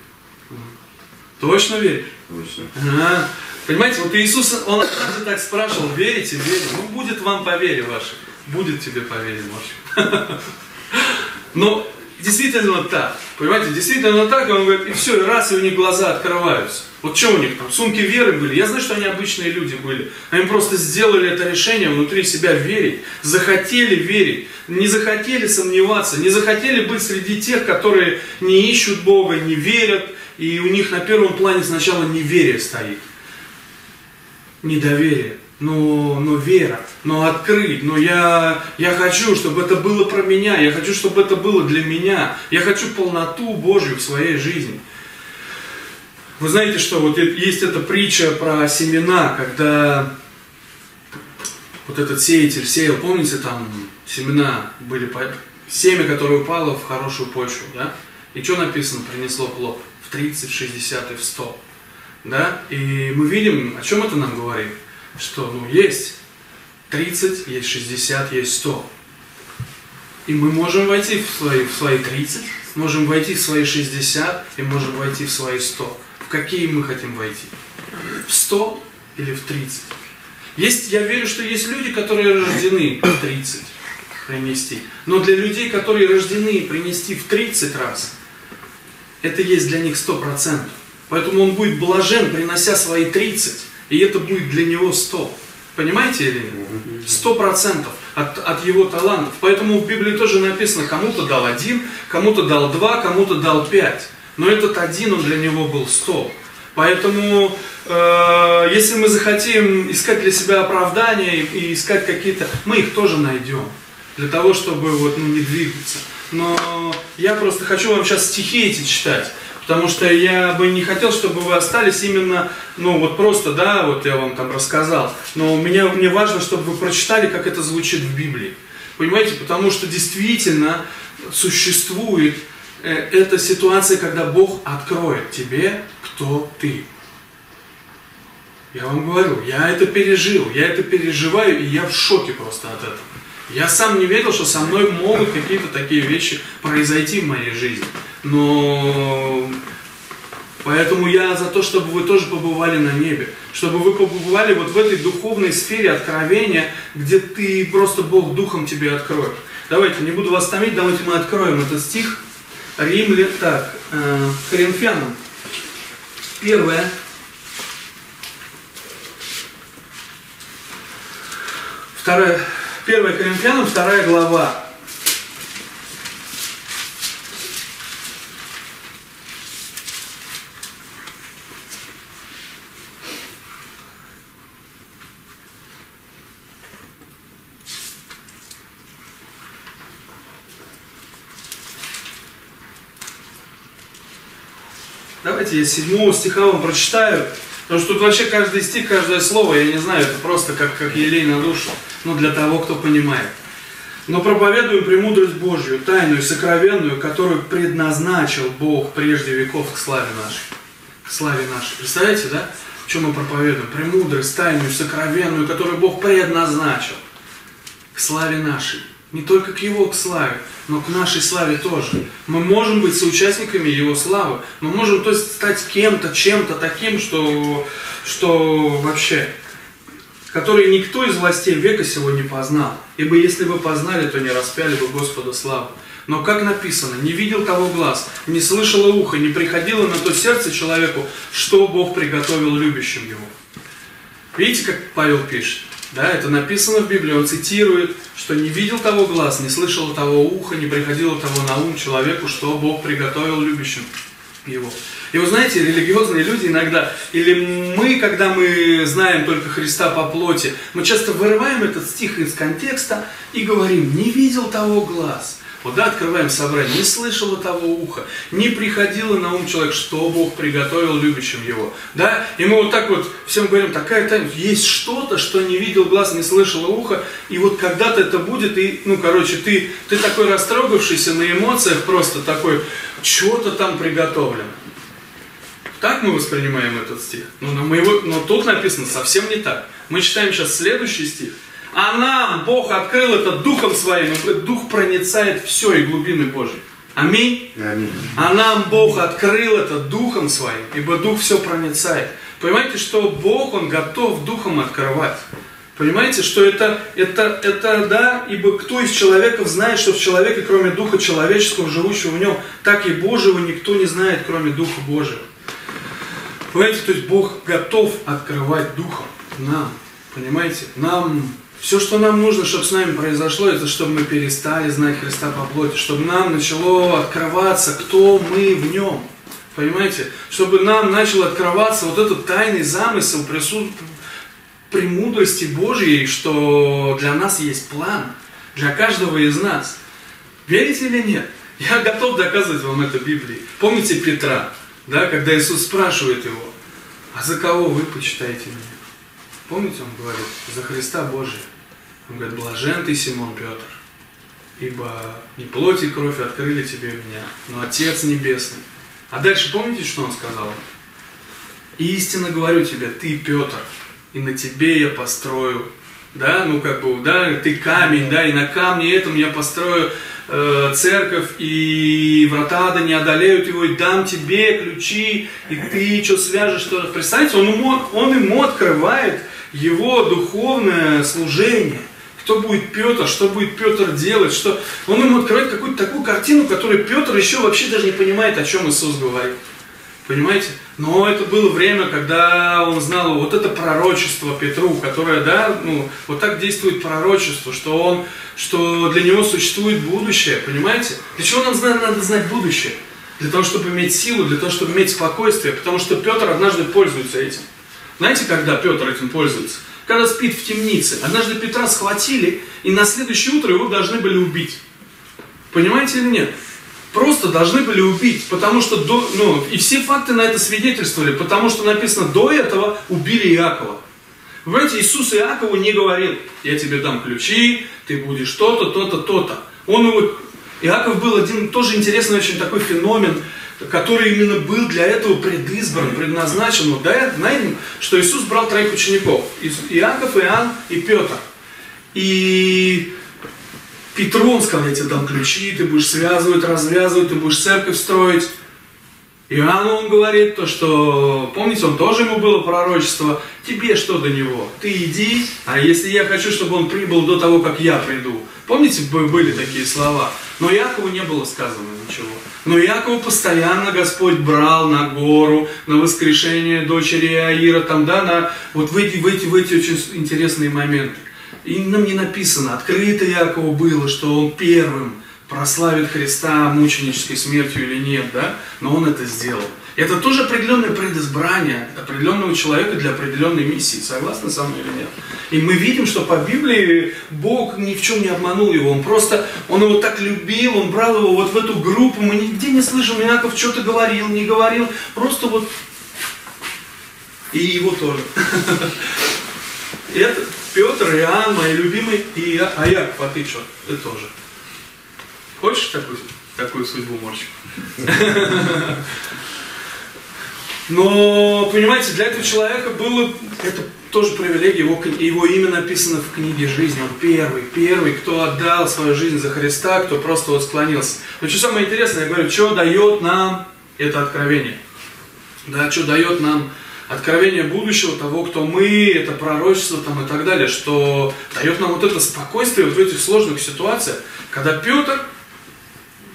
Точно веришь? Точно. Ага. Понимаете, вот Иисус, он однажды так спрашивал, верите, верите, ну будет вам по вере вашей, будет тебе по вере, мальчик. Но действительно так, понимаете, действительно так, и он говорит, и все, и раз, и у них глаза открываются. Вот что у них там, сумки веры были, я знаю, что они обычные люди были, они просто сделали это решение внутри себя верить, захотели верить, не захотели сомневаться, не захотели быть среди тех, которые не ищут Бога, не верят, и у них на первом плане сначала неверие стоит, недоверие. Но, но вера, но открыть, но я, я хочу, чтобы это было про меня, я хочу, чтобы это было для меня, я хочу полноту Божью в своей жизни. Вы знаете, что вот есть эта притча про семена, когда вот этот сеятель сеял, помните, там семена были семя, которое упало в хорошую почву, да? И что написано? Принесло плод в тридцать, шестьдесят и в сто. Да? И мы видим, о чем это нам говорит? Что ну, есть тридцать, есть шестьдесят, есть сто. И мы можем войти в свои, в свои тридцать, можем войти в свои шестьдесят и можем войти в свои сто. В какие мы хотим войти? В сто или в тридцать? Есть, я верю, что есть люди, которые рождены в тридцать принести. Но для людей, которые рождены принести в тридцать раз, это есть для них сто процентов. Поэтому он будет блажен, принося свои тридцать, и это будет для него сто. Понимаете или нет? сто процентов от, от его талантов. Поэтому в Библии тоже написано, кому-то дал один, кому-то дал два, кому-то дал пять. Но этот один, он для него был сто. Поэтому, э, если мы захотим искать для себя оправдания и искать какие-то, мы их тоже найдем, для того, чтобы вот, ну, не двигаться. Но я просто хочу вам сейчас стихи эти читать, потому что я бы не хотел, чтобы вы остались именно, ну вот просто, да, вот я вам там рассказал, но меня, мне важно, чтобы вы прочитали, как это звучит в Библии. Понимаете, потому что действительно существует эта ситуация, когда Бог откроет тебе, кто ты. Я вам говорю, я это пережил, я это переживаю, и я в шоке просто от этого. Я сам не верил, что со мной могут какие-то такие вещи произойти в моей жизни. Но поэтому я за то, чтобы вы тоже побывали на небе, чтобы вы побывали вот в этой духовной сфере откровения, где ты просто Бог духом тебе откроет. Давайте, не буду вас томить, давайте мы откроем этот стих. Римлян, так, э, Коринфянам, первое. Второе. первое Коринфянам, вторая глава. Давайте я с седьмого стиха вам прочитаю. Потому что тут вообще каждый стих, каждое слово, я не знаю, это просто как, как елей на душу, но для того, кто понимает. «Но проповедую премудрость Божью, тайную и сокровенную, которую предназначил Бог прежде веков к славе нашей». К славе нашей. Представляете, да? Чем мы проповедуем? Премудрость, тайную и сокровенную, которую Бог предназначил к славе нашей. Не только к Его к славе, но к нашей славе тоже. Мы можем быть соучастниками Его славы. Мы можем, то есть, стать кем-то, чем-то таким, что, что вообще, который никто из властей века сего не познал. Ибо если бы познали, то не распяли бы Господа славу. Но как написано, не видел того глаз, не слышало ухо, не приходило на то сердце человеку, что Бог приготовил любящим Его. Видите, как Павел пишет? Да, это написано в Библии, он цитирует, что не видел того глаз, не слышал того уха, не приходило того на ум человеку, что Бог приготовил любящим его. И вы знаете, религиозные люди иногда, или мы, когда мы знаем только Христа по плоти, мы часто вырываем этот стих из контекста и говорим, не видел того глаз. Вот да, открываем собрание, не слышало того уха, не приходило на ум человек, что Бог приготовил любящим его. Да? И мы вот так вот всем говорим, такая тайна, есть что-то, что не видел глаз, не слышало ухо, и вот когда-то это будет, и, ну, короче, ты, ты такой растрогавшийся на эмоциях, просто такой, что-то там приготовлено. Так мы воспринимаем этот стих. Но, мы его, но тут написано совсем не так. Мы читаем сейчас следующий стих. А нам Бог открыл это Духом Своим. Дух проницает все и глубины Божьи. Аминь. Аминь. А нам Бог открыл это Духом Своим, ибо Дух все проницает. Понимаете, что Бог, Он готов Духом открывать. Понимаете, что это, это, это, да, ибо кто из человеков знает, что в человеке, кроме Духа человеческого, живущего в нем, так и Божьего никто не знает, кроме Духа Божьего. Понимаете, то есть Бог готов открывать Духом нам. Понимаете, нам... Все, что нам нужно, чтобы с нами произошло, это чтобы мы перестали знать Христа по плоти, чтобы нам начало открываться, кто мы в нем. Понимаете? Чтобы нам начал открываться вот этот тайный замысел присут... премудрости Божьей, что для нас есть план, для каждого из нас. Верите или нет? Я готов доказывать вам это в Библии. Помните Петра, да, когда Иисус спрашивает его, а за кого вы почитаете меня? Помните, он говорит, за Христа Божия. Он говорит, блажен ты, Симон Петр, ибо не плоть и кровь открыли тебе меня, но Отец Небесный. А дальше помните, что он сказал? Истинно говорю тебе, ты, Петр, и на тебе я построю, да, ну как бы, да, ты камень, да, и на камне этом я построю э, церковь, и врата ада не одолеют его, и дам тебе ключи, и ты что свяжешь, что... Представляете, он ему, он ему открывает его духовное служение. Кто будет Петр, что будет Петр делать, что... Он ему открывает какую-то такую картину, которую Петр еще вообще даже не понимает, о чем Иисус говорит. Понимаете? Но это было время, когда он знал вот это пророчество Петру, которое, да, ну, вот так действует пророчество, что, он, что для него существует будущее, понимаете? Для чего нам надо знать будущее? Для того, чтобы иметь силу, для того, чтобы иметь спокойствие, потому что Петр однажды пользуется этим. Знаете, когда Петр этим пользуется? Когда спит в темнице. Однажды Петра схватили, и на следующее утро его должны были убить. Понимаете или нет? Просто должны были убить, потому что, до, ну, и все факты на это свидетельствовали, потому что написано, до этого убили Иакова. Знаете, Иисус Иакову не говорил, я тебе дам ключи, ты будешь то-то, то-то, то-то. Он его... Иаков был один тоже интересный очень такой феномен, который именно был для этого предизбран, предназначен. Да, знаете, что Иисус брал троих учеников, Иаков, Иоанн и Петр. И... Петру он сказал, я тебе дам ключи, ты будешь связывать, развязывать, ты будешь церковь строить. Иоанну он говорит, то, что, помните, он тоже ему было пророчество, тебе что до него, ты иди, а если я хочу, чтобы он прибыл до того, как я приду. Помните, были такие слова, но Иакову не было сказано ничего. Но Иакову постоянно Господь брал на гору, на воскрешение дочери Иаира, там, да, на вот в эти, в эти, в эти очень интересные моменты. И нам не написано, открыто Иакову было, что он первым прославит Христа мученической смертью или нет, да? Но он это сделал. Это тоже определенное предизбрание определенного человека для определенной миссии, согласны со мной или нет? И мы видим, что по Библии Бог ни в чем не обманул его, он просто, он его так любил, он брал его вот в эту группу, мы нигде не слышим, Иаков что-то говорил, не говорил, просто вот, и его тоже. Это Петр, Иоанн, мои любимые, и Аяков, а ты что? Ты тоже. Хочешь такую, такую судьбу, морщик? Но, понимаете, для этого человека было, это тоже привилегия, его, его имя написано в книге жизни. Он первый, первый, кто отдал свою жизнь за Христа, кто просто вот склонился. Но что самое интересное, я говорю, что дает нам это откровение? Да, что дает нам откровение будущего, того, кто мы, это пророчество там, и так далее, что дает нам вот это спокойствие вот в этих сложных ситуациях, когда Петр,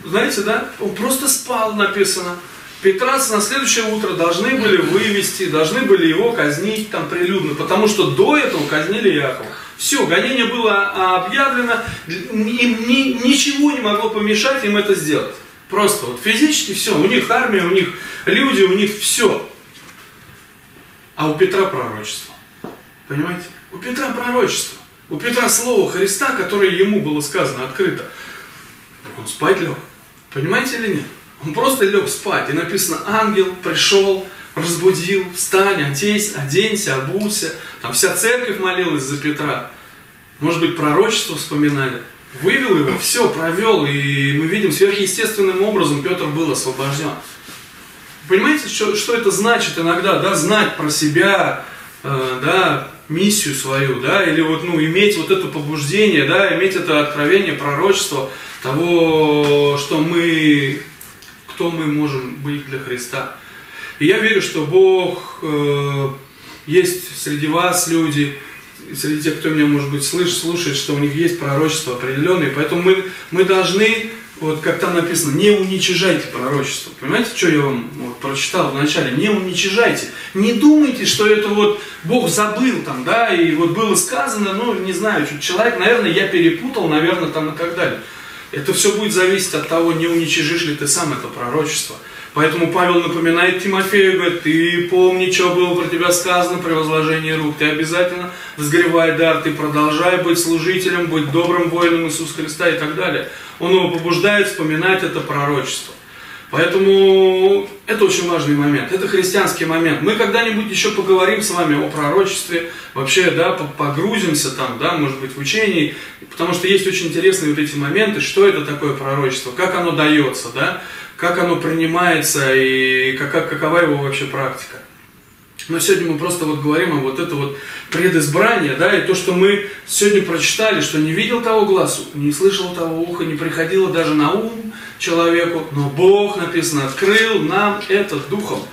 знаете, да, он просто спал, написано. Петра на следующее утро должны были вывести, должны были его казнить там прилюдно, потому что до этого казнили Иакова. Все, гонение было объявлено, им ни, ничего не могло помешать им это сделать. Просто вот физически все, у них армия, у них люди, у них все. А у Петра пророчество. Понимаете? У Петра пророчество. У Петра слово Христа, которое ему было сказано открыто. Так он спать лег. Понимаете или нет? Он просто лег спать. И написано, ангел пришел, разбудил, встань, оденься, оденься, обулся. Там вся церковь молилась за Петра. Может быть, пророчество вспоминали. Вывел его, все, провел. И мы видим, сверхъестественным образом Петр был освобожден. Понимаете, что, что это значит иногда, да, знать про себя, э, да, миссию свою, да, или вот, ну, иметь вот это побуждение, да, иметь это откровение, пророчество того, что мы, кто мы можем быть для Христа. И я верю, что Бог э, есть среди вас люди, среди тех, кто меня, может быть, слышит, слушает, что у них есть пророчество определенное, поэтому мы, мы должны... Вот как там написано, не уничижайте пророчество. Понимаете, что я вам вот прочитал вначале? Не уничижайте. Не думайте, что это вот Бог забыл там, да, и вот было сказано, ну, не знаю, что человек, наверное, я перепутал, наверное, там и так далее. Это все будет зависеть от того, не уничижишь ли ты сам это пророчество. Поэтому Павел напоминает Тимофею, говорит, ты помни, что было про тебя сказано при возложении рук. Ты обязательно возгревай дар, ты продолжай быть служителем, быть добрым воином Иисуса Христа и так далее. Он его побуждает вспоминать это пророчество. Поэтому это очень важный момент, это христианский момент. Мы когда-нибудь еще поговорим с вами о пророчестве, вообще, да, погрузимся там, да, может быть, в учении, потому что есть очень интересные вот эти моменты, что это такое пророчество, как оно дается, да, как оно принимается и как, какова его вообще практика. Но сегодня мы просто вот говорим о вот это вот предизбрание, да, и то, что мы сегодня прочитали, что не видел того глазу, не слышал того уха, не приходило даже на ум человеку, но Бог, написано, открыл нам это духом,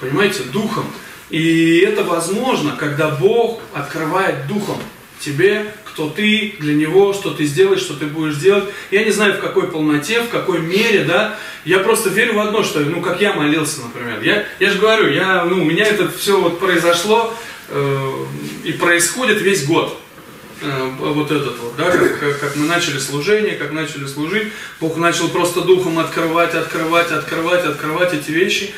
понимаете, духом. И это возможно, когда Бог открывает духом тебе, кто ты для Него, что ты сделаешь, что ты будешь делать. Я не знаю, в какой полноте, в какой мере, да. Я просто верю в одно, что, ну, как я молился, например. Я, я же говорю, я, ну, у меня это все вот произошло э, и происходит весь год. Э, вот этот вот, да, как, как мы начали служение, как начали служить. Бог начал просто духом открывать, открывать, открывать, открывать эти вещи.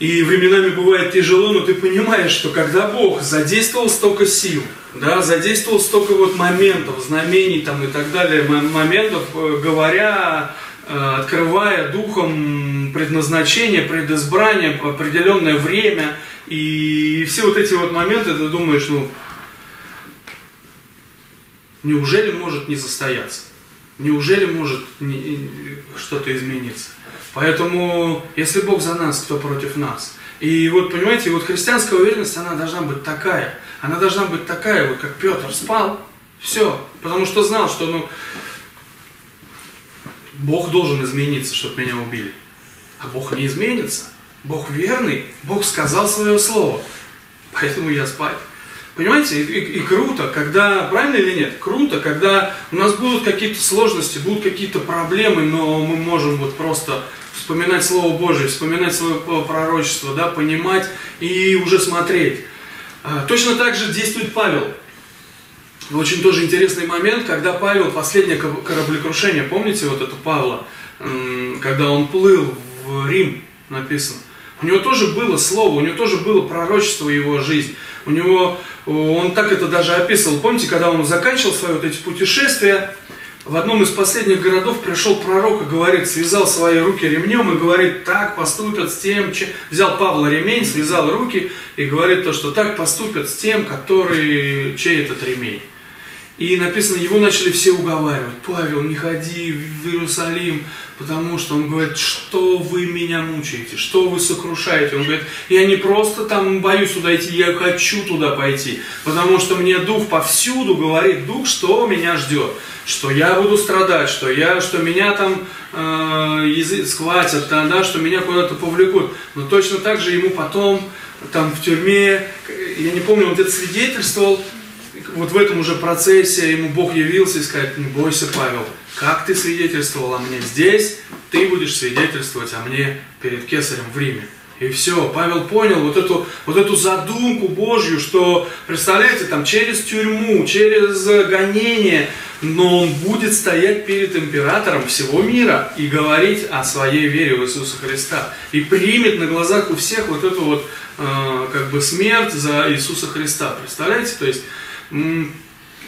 И временами бывает тяжело, но ты понимаешь, что когда Бог задействовал столько сил, да, задействовал столько вот моментов, знамений там и так далее, моментов, говоря, открывая духом предназначение, предизбрание, определенное время, и все вот эти вот моменты, ты думаешь, ну, неужели может не состояться? Неужели может что-то измениться? Поэтому, если Бог за нас, кто против нас? И вот, понимаете, вот христианская уверенность, она должна быть такая. Она должна быть такая, вот как Петр спал, все. Потому что знал, что, ну, Бог должен измениться, чтобы меня убили. А Бог не изменится. Бог верный, Бог сказал свое слово. Поэтому я спать. Понимаете, и, и, и круто, когда, правильно или нет, круто, когда у нас будут какие-то сложности, будут какие-то проблемы, но мы можем вот просто вспоминать Слово Божие, вспоминать свое пророчество, да, понимать и уже смотреть. Точно так же действует Павел. Очень тоже интересный момент, когда Павел, последнее кораблекрушение, помните вот это Павла, когда он плыл в Рим, написано. У него тоже было слово, у него тоже было пророчество его жизни. У него, он так это даже описывал. Помните, когда он заканчивал свои вот эти путешествия, в одном из последних городов пришел пророк и говорит, связал свои руки ремнем и говорит, так поступят с тем, чем... Взял Павла ремень, связал руки и говорит то, что так поступят с тем, который... чей этот ремень. И написано, его начали все уговаривать. Павел, не ходи в Иерусалим, потому что он говорит, что вы меня мучаете, что вы сокрушаете. Он говорит, я не просто там боюсь туда идти, я хочу туда пойти, потому что мне дух повсюду говорит, дух, что меня ждет, что я буду страдать, что, я, что меня там э, язык схватят, да, что меня куда-то повлекут. Но точно так же ему потом там в тюрьме, я не помню, он где-то свидетельствовал, вот в этом уже процессе ему Бог явился и сказал, не бойся, Павел, как ты свидетельствовал о мне здесь, ты будешь свидетельствовать о мне перед Кесарем в Риме. И все, Павел понял вот эту, вот эту задумку Божью, что, представляете, там через тюрьму, через гонение, но он будет стоять перед императором всего мира и говорить о своей вере в Иисуса Христа. И примет на глазах у всех вот эту вот э, как бы смерть за Иисуса Христа, представляете, то есть...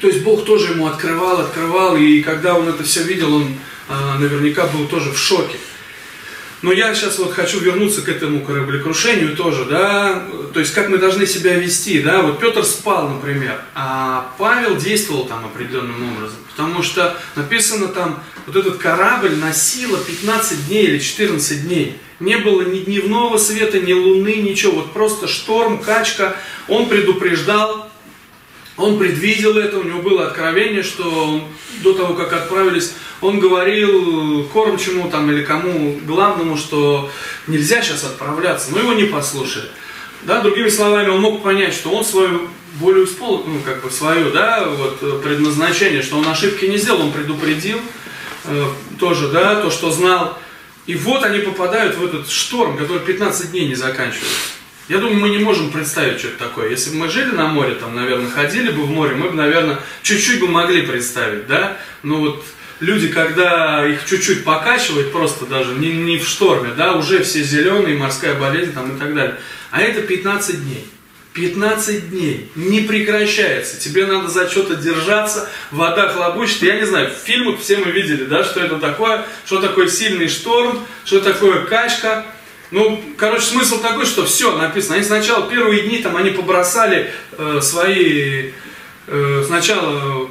То есть Бог тоже ему открывал, открывал, и когда он это все видел, он э, наверняка был тоже в шоке. Но я сейчас вот хочу вернуться к этому кораблекрушению тоже, да, то есть как мы должны себя вести, да, вот Петр спал, например, а Павел действовал там определенным образом, потому что написано там, вот этот корабль носило пятнадцать дней или четырнадцать дней. Не было ни дневного света, ни луны, ничего, вот просто шторм, качка, он предупреждал. Он предвидел это, у него было откровение, что он, до того, как отправились, он говорил кормчему там, или кому главному, что нельзя сейчас отправляться, но его не послушали. Да, другими словами, он мог понять, что он свою волю исполнил, ну, как бы свое, да, вот, предназначение, что он ошибки не сделал, он предупредил э, тоже, да, то, что знал. И вот они попадают в этот шторм, который пятнадцать дней не заканчивается. Я думаю, мы не можем представить, что это такое. Если бы мы жили на море, там, наверное, ходили бы в море, мы бы, наверное, чуть-чуть бы могли представить, да? Но вот люди, когда их чуть-чуть покачивают, просто даже не, не в шторме, да, уже все зеленые, морская болезнь там и так далее. А это пятнадцать дней. пятнадцать дней не прекращается. Тебе надо за что-то держаться, вода хлобучит. Я не знаю, в фильмах все мы видели, да, что это такое, что такое сильный шторм, что такое качка. Ну, короче, смысл такой, что все написано. Они сначала первые дни там они побросали э, свои, э, сначала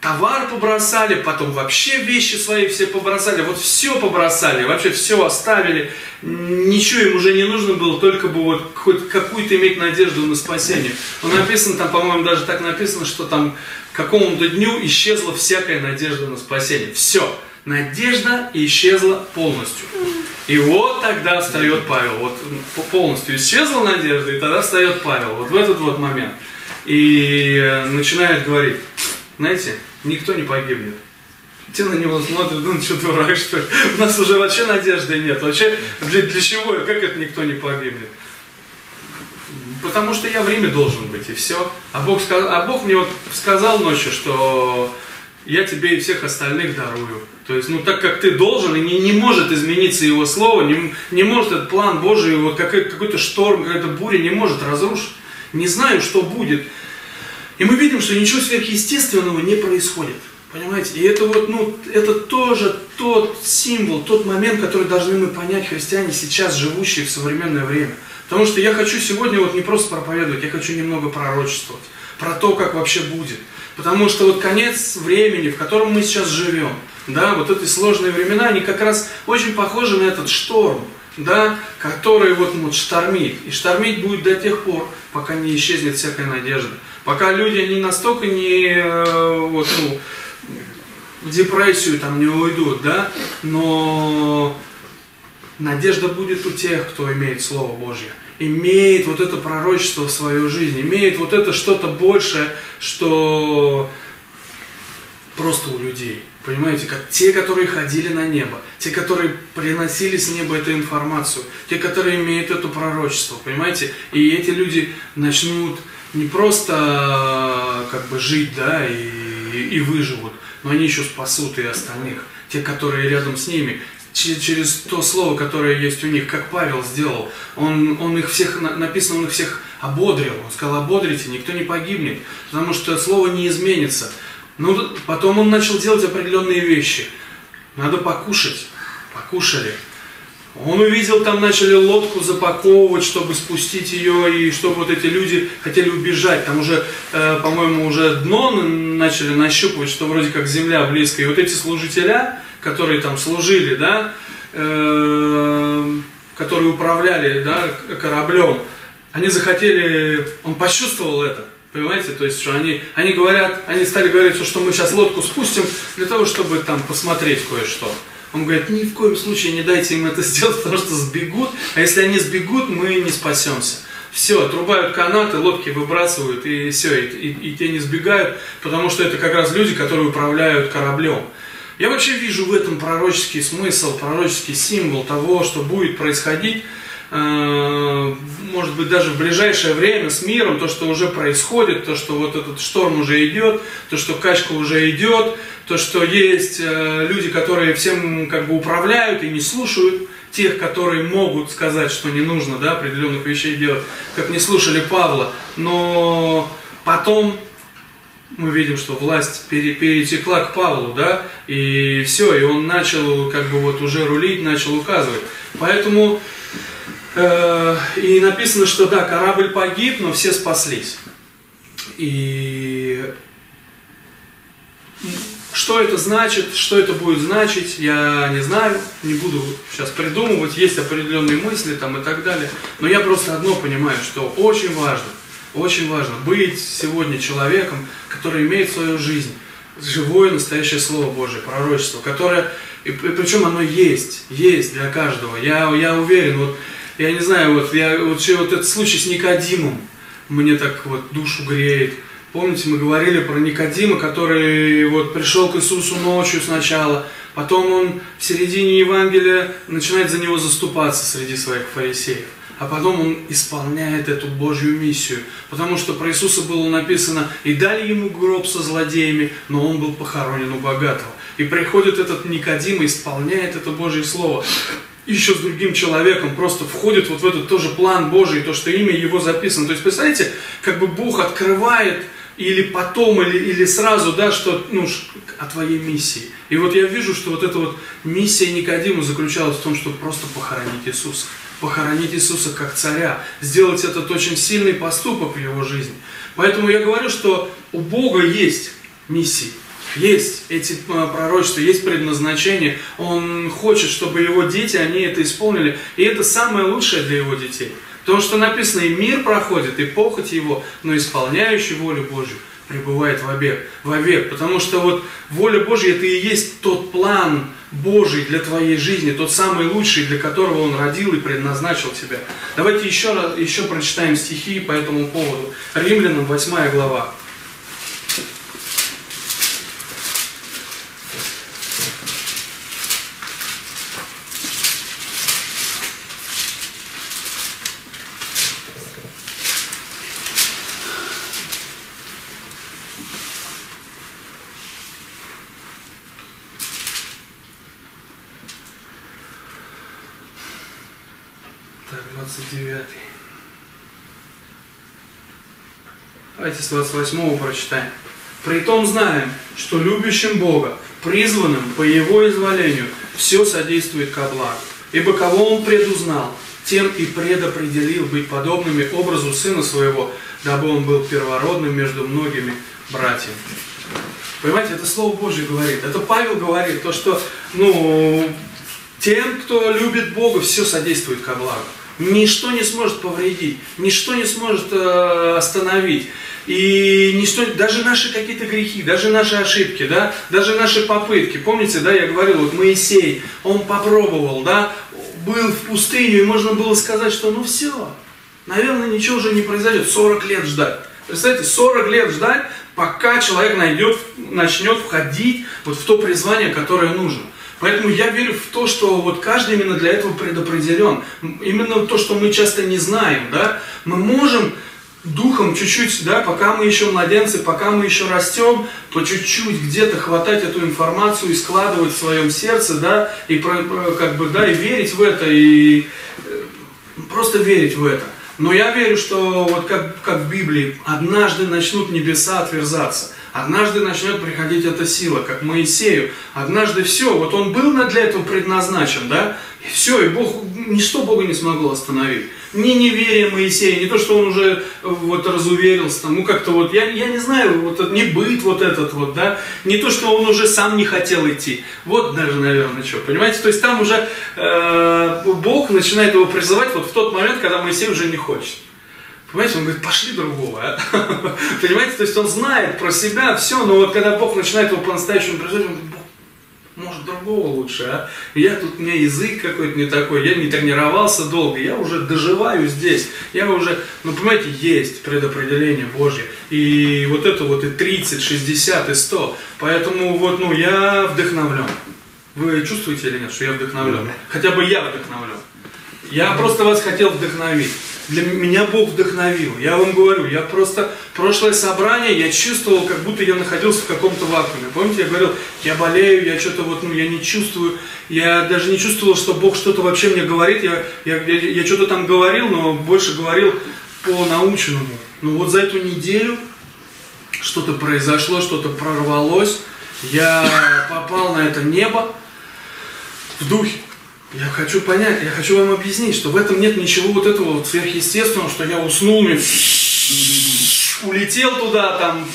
товар побросали, потом вообще вещи свои все побросали, вот все побросали, вообще все оставили, ничего им уже не нужно было, только бы вот хоть какую-то иметь надежду на спасение. Но написано, там, по-моему, даже так написано, что там к какому-то дню исчезла всякая надежда на спасение. Все, надежда исчезла полностью. И вот тогда встает Павел, вот полностью исчезла надежда, и тогда встает Павел, вот в этот вот момент. И начинает говорить, знаете, никто не погибнет. Те на него смотрят, ну что, дурак, что ли? У нас уже вообще надежды нет. Вообще, для, для чего и как это никто не погибнет? Потому что я в Риме должен быть, и все. А Бог, а Бог мне вот сказал ночью, что я тебе и всех остальных дарую. То есть, ну так как ты должен, и не, не может измениться его слово, не, не может этот план Божий, вот какой-то шторм, какая-то буря не может разрушить. Не знаю, что будет. И мы видим, что ничего сверхъестественного не происходит. Понимаете? И это вот, ну, это тоже тот символ, тот момент, который должны мы понять христиане, сейчас живущие в современное время. Потому что я хочу сегодня вот не просто проповедовать, я хочу немного пророчествовать. Про то, как вообще будет. Потому что вот конец времени, в котором мы сейчас живем, да, вот эти сложные времена, они как раз очень похожи на этот шторм, да, который вот, вот штормит. И штормить будет до тех пор, пока не исчезнет всякая надежда. Пока люди не настолько не вот, ну, в депрессию там не уйдут, да, но надежда будет у тех, кто имеет Слово Божье, имеет вот это пророчество в свою жизнь, имеет вот это что-то большее, что просто у людей. Понимаете, как те, которые ходили на небо, те, которые приносили с неба эту информацию, те, которые имеют это пророчество, понимаете, и эти люди начнут не просто как бы жить, да, и, и выживут, но они еще спасут и остальных, те, которые рядом с ними, через то слово, которое есть у них, как Павел сделал, он, он их всех, написано, он их всех ободрил, он сказал, ободрите, никто не погибнет, потому что слово не изменится. Ну, потом он начал делать определенные вещи, надо покушать, покушали. Он увидел, там начали лодку запаковывать, чтобы спустить ее, и чтобы вот эти люди хотели убежать. Там уже, э, по-моему, уже дно начали нащупывать, что вроде как земля близко. И вот эти служителя, которые там служили, да, э, которые управляли, да, кораблем, они захотели, он почувствовал это. Понимаете, то есть, что они, они говорят, они стали говорить, что мы сейчас лодку спустим для того, чтобы там посмотреть кое-что. Он говорит, ни в коем случае не дайте им это сделать, потому что сбегут, а если они сбегут, мы не спасемся. Все, отрубают канаты, лодки выбрасывают, и все, и, и, и те не сбегают, потому что это как раз люди, которые управляют кораблем. Я вообще вижу в этом пророческий смысл, пророческий символ того, что будет происходить, может быть, даже в ближайшее время с миром, то, что уже происходит, то, что вот этот шторм уже идет, то, что качка уже идет, то, что есть люди, которые всем как бы управляют и не слушают тех, которые могут сказать, что не нужно, да, определенных вещей делать, как не слушали Павла, но потом мы видим, что власть перетекла к Павлу, да, и все, и он начал как бы вот уже рулить, начал указывать. Поэтому и написано, что да, корабль погиб, но все спаслись. И что это значит, что это будет значить, я не знаю, не буду сейчас придумывать, есть определенные мысли там и так далее. Но я просто одно понимаю, что очень важно, очень важно быть сегодня человеком, который имеет свою жизнь, живое настоящее Слово Божие, пророчество, которое, и, и причем оно есть, есть для каждого. Я, я уверен, вот я не знаю, вот, я, вот, вот этот случай с Никодимом мне так вот душу греет. Помните, мы говорили про Никодима, который вот пришел к Иисусу ночью сначала, потом он в середине Евангелия начинает за него заступаться среди своих фарисеев, а потом он исполняет эту Божью миссию, потому что про Иисуса было написано, и дали ему гроб со злодеями, но он был похоронен у богатого. И приходит этот Никодим и исполняет это Божье Слово. еще с другим человеком, просто входит вот в этот тоже план Божий, то, что имя его записано. То есть, представляете, как бы Бог открывает или потом, или, или сразу, да, что, ну, о твоей миссии. И вот я вижу, что вот эта вот миссия Никодима заключалась в том, чтобы просто похоронить Иисуса. Похоронить Иисуса как царя. Сделать этот очень сильный поступок в его жизни. Поэтому я говорю, что у Бога есть миссии. Есть эти пророчества, есть предназначение. Он хочет, чтобы его дети, они это исполнили. И это самое лучшее для его детей. Потому что написано, и мир проходит, и похоть его, но исполняющий волю Божью пребывает вовек. вовек. Потому что вот воля Божья, это и есть тот план Божий для твоей жизни, тот самый лучший, для которого Он родил и предназначил тебя. Давайте еще раз еще прочитаем стихи по этому поводу. Римлянам восьмая глава. Давайте с двадцать восьмого прочитаем. «Притом знаем, что любящим Бога, призванным по Его изволению, все содействует ко благу. Ибо кого Он предузнал, тем и предопределил быть подобными образу Сына Своего, дабы Он был первородным между многими братьями». Понимаете, это Слово Божье говорит. Это Павел говорит, то, что ну, тем, кто любит Бога, все содействует ко благу. Ничто не сможет повредить, ничто не сможет э, остановить. И ничто, даже наши какие-то грехи, даже наши ошибки, да, даже наши попытки. Помните, да, я говорил, вот Моисей, он попробовал, да, был в пустыне, и можно было сказать, что ну все, наверное, ничего уже не произойдет, сорок лет ждать. Представляете, сорок лет ждать, пока человек найдет, начнет входить вот в то призвание, которое нужно. Поэтому я верю в то, что вот каждый именно для этого предопределен. Именно то, что мы часто не знаем, да? Мы можем духом чуть-чуть, да, пока мы еще младенцы, пока мы еще растем, по чуть-чуть где-то хватать эту информацию и складывать в своем сердце, да, и, как бы, да, и верить в это, и просто верить в это. Но я верю, что вот как, как в Библии, однажды начнут небеса отверзаться. Однажды начнет приходить эта сила, как Моисею. Однажды все, вот он был для этого предназначен, да? И все, и Бог, ничто Бога не смогло остановить. Ни неверие Моисея, не то, что он уже вот разуверился, там, ну как-то вот, я, я не знаю, вот не быт вот этот вот, да? Не то, что он уже сам не хотел идти. Вот даже, наверное, что, понимаете? То есть там уже э, Бог начинает его призывать вот в тот момент, когда Моисей уже не хочет. Понимаете, он говорит, пошли другого. А? Понимаете, то есть он знает про себя все, но вот когда Бог начинает его по-настоящему призывать, он говорит, Бог, может другого лучше, а? Я тут, у меня язык какой-то не такой, я не тренировался долго, я уже доживаю здесь, я уже, ну понимаете, есть предопределение Божье. И вот это вот и тридцать, шестьдесят, и сто. Поэтому вот, ну, я вдохновлен. Вы чувствуете или нет, что я вдохновлен? Хотя бы я вдохновлен. Я просто вас хотел вдохновить. Для меня Бог вдохновил. Я вам говорю, я просто... Прошлое собрание я чувствовал, как будто я находился в каком-то вакууме. Помните, я говорил, я болею, я что-то вот, ну, я не чувствую. Я даже не чувствовал, что Бог что-то вообще мне говорит. Я, я, я, я что-то там говорил, но больше говорил по-научному. Но вот за эту неделю что-то произошло, что-то прорвалось. Я попал на это небо в духе. Я хочу понять, я хочу вам объяснить, что в этом нет ничего вот этого вот сверхъестественного, что я уснул, мне улетел туда, там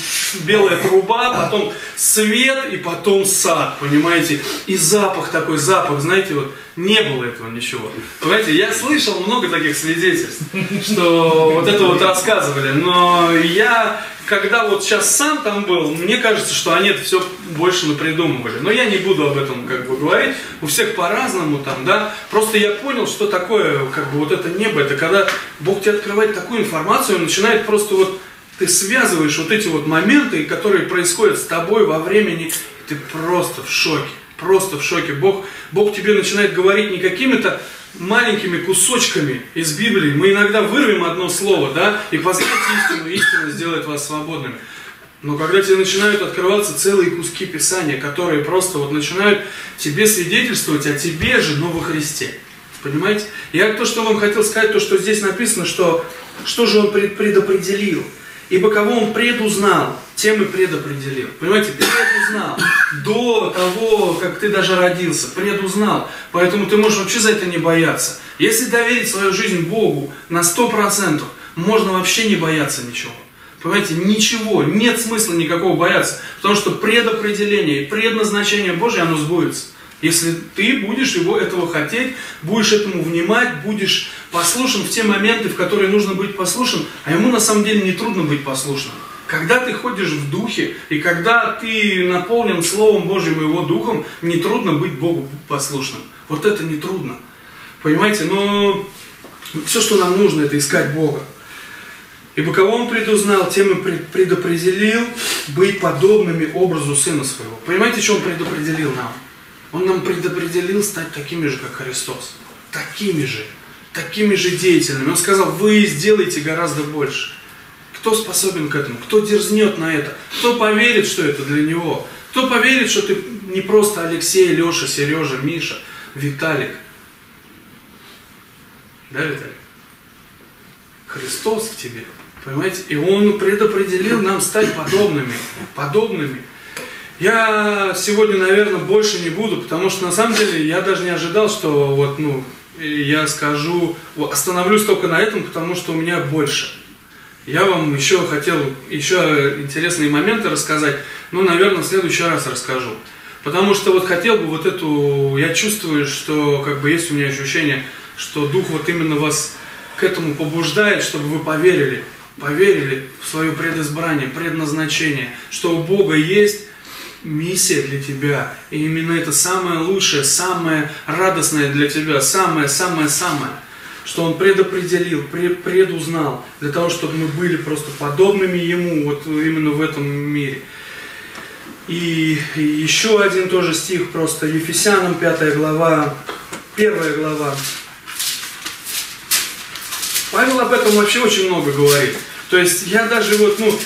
белая труба, потом свет и потом сад, понимаете? И запах такой, запах, знаете, вот не было этого ничего. Понимаете, я слышал много таких свидетельств, что вот это вот рассказывали, но я... Когда вот сейчас сам там был, мне кажется, что они это все больше напридумывали. Но я не буду об этом как бы говорить. У всех по-разному там, да. Просто я понял, что такое, как бы вот это небо. Это когда Бог тебе открывает такую информацию, он начинает просто вот... Ты связываешь вот эти вот моменты, которые происходят с тобой во времени. Ты просто в шоке. Просто в шоке. Бог, Бог тебе начинает говорить не какими-то маленькими кусочками из Библии. Мы иногда вырвем одно слово, да, и познать истину, истина сделает вас свободными. Но когда тебе начинают открываться целые куски Писания, которые просто вот начинают тебе свидетельствовать о тебе же, но во Христе. Понимаете? Я то, что вам хотел сказать, то, что здесь написано, что, что же он предопределил. Ибо кого он предузнал, тем и предопределил. Понимаете, предузнал. До того, как ты даже родился, предузнал. Поэтому ты можешь вообще за это не бояться. Если доверить свою жизнь Богу на сто процентов, можно вообще не бояться ничего. Понимаете, ничего, нет смысла никакого бояться. Потому что предопределение и предназначение Божье, оно сбудется. Если ты будешь его, этого хотеть, будешь этому внимать, будешь послушен в те моменты, в которые нужно быть послушен, а ему на самом деле не трудно быть послушным. Когда ты ходишь в духе, и когда ты наполнен Словом Божьим и его духом, не трудно быть Богу послушным. Вот это не трудно. Понимаете, но все, что нам нужно, это искать Бога. Ибо кого он предузнал, тем и предопределил быть подобными образу Сына Своего. Понимаете, что он предопределил нам? Он нам предопределил стать такими же, как Христос. Такими же. Такими же деятельными. Он сказал, вы сделаете гораздо больше. Кто способен к этому? Кто дерзнет на это? Кто поверит, что это для него? Кто поверит, что ты не просто Алексей, Леша, Сережа, Миша, Виталик? Да, Виталик? Христос в тебе. Понимаете? И он предопределил нам стать подобными. Подобными. Я сегодня, наверное, больше не буду, потому что на самом деле я даже не ожидал, что вот, ну, я скажу, остановлюсь только на этом, потому что у меня больше. Я вам еще хотел еще интересные моменты рассказать, но, наверное, в следующий раз расскажу. Потому что вот хотел бы вот эту, я чувствую, что как бы есть у меня ощущение, что Дух вот именно вас к этому побуждает, чтобы вы поверили, поверили в свое предизбрание, предназначение, что у Бога есть миссия для тебя, и именно это самое лучшее, самое радостное для тебя, самое-самое-самое, что он предопределил, предузнал, для того, чтобы мы были просто подобными ему, вот именно в этом мире. И, и еще один тоже стих, просто Ефесянам, пятая глава, первая глава. Павел об этом вообще очень много говорит. То есть я даже вот, ну,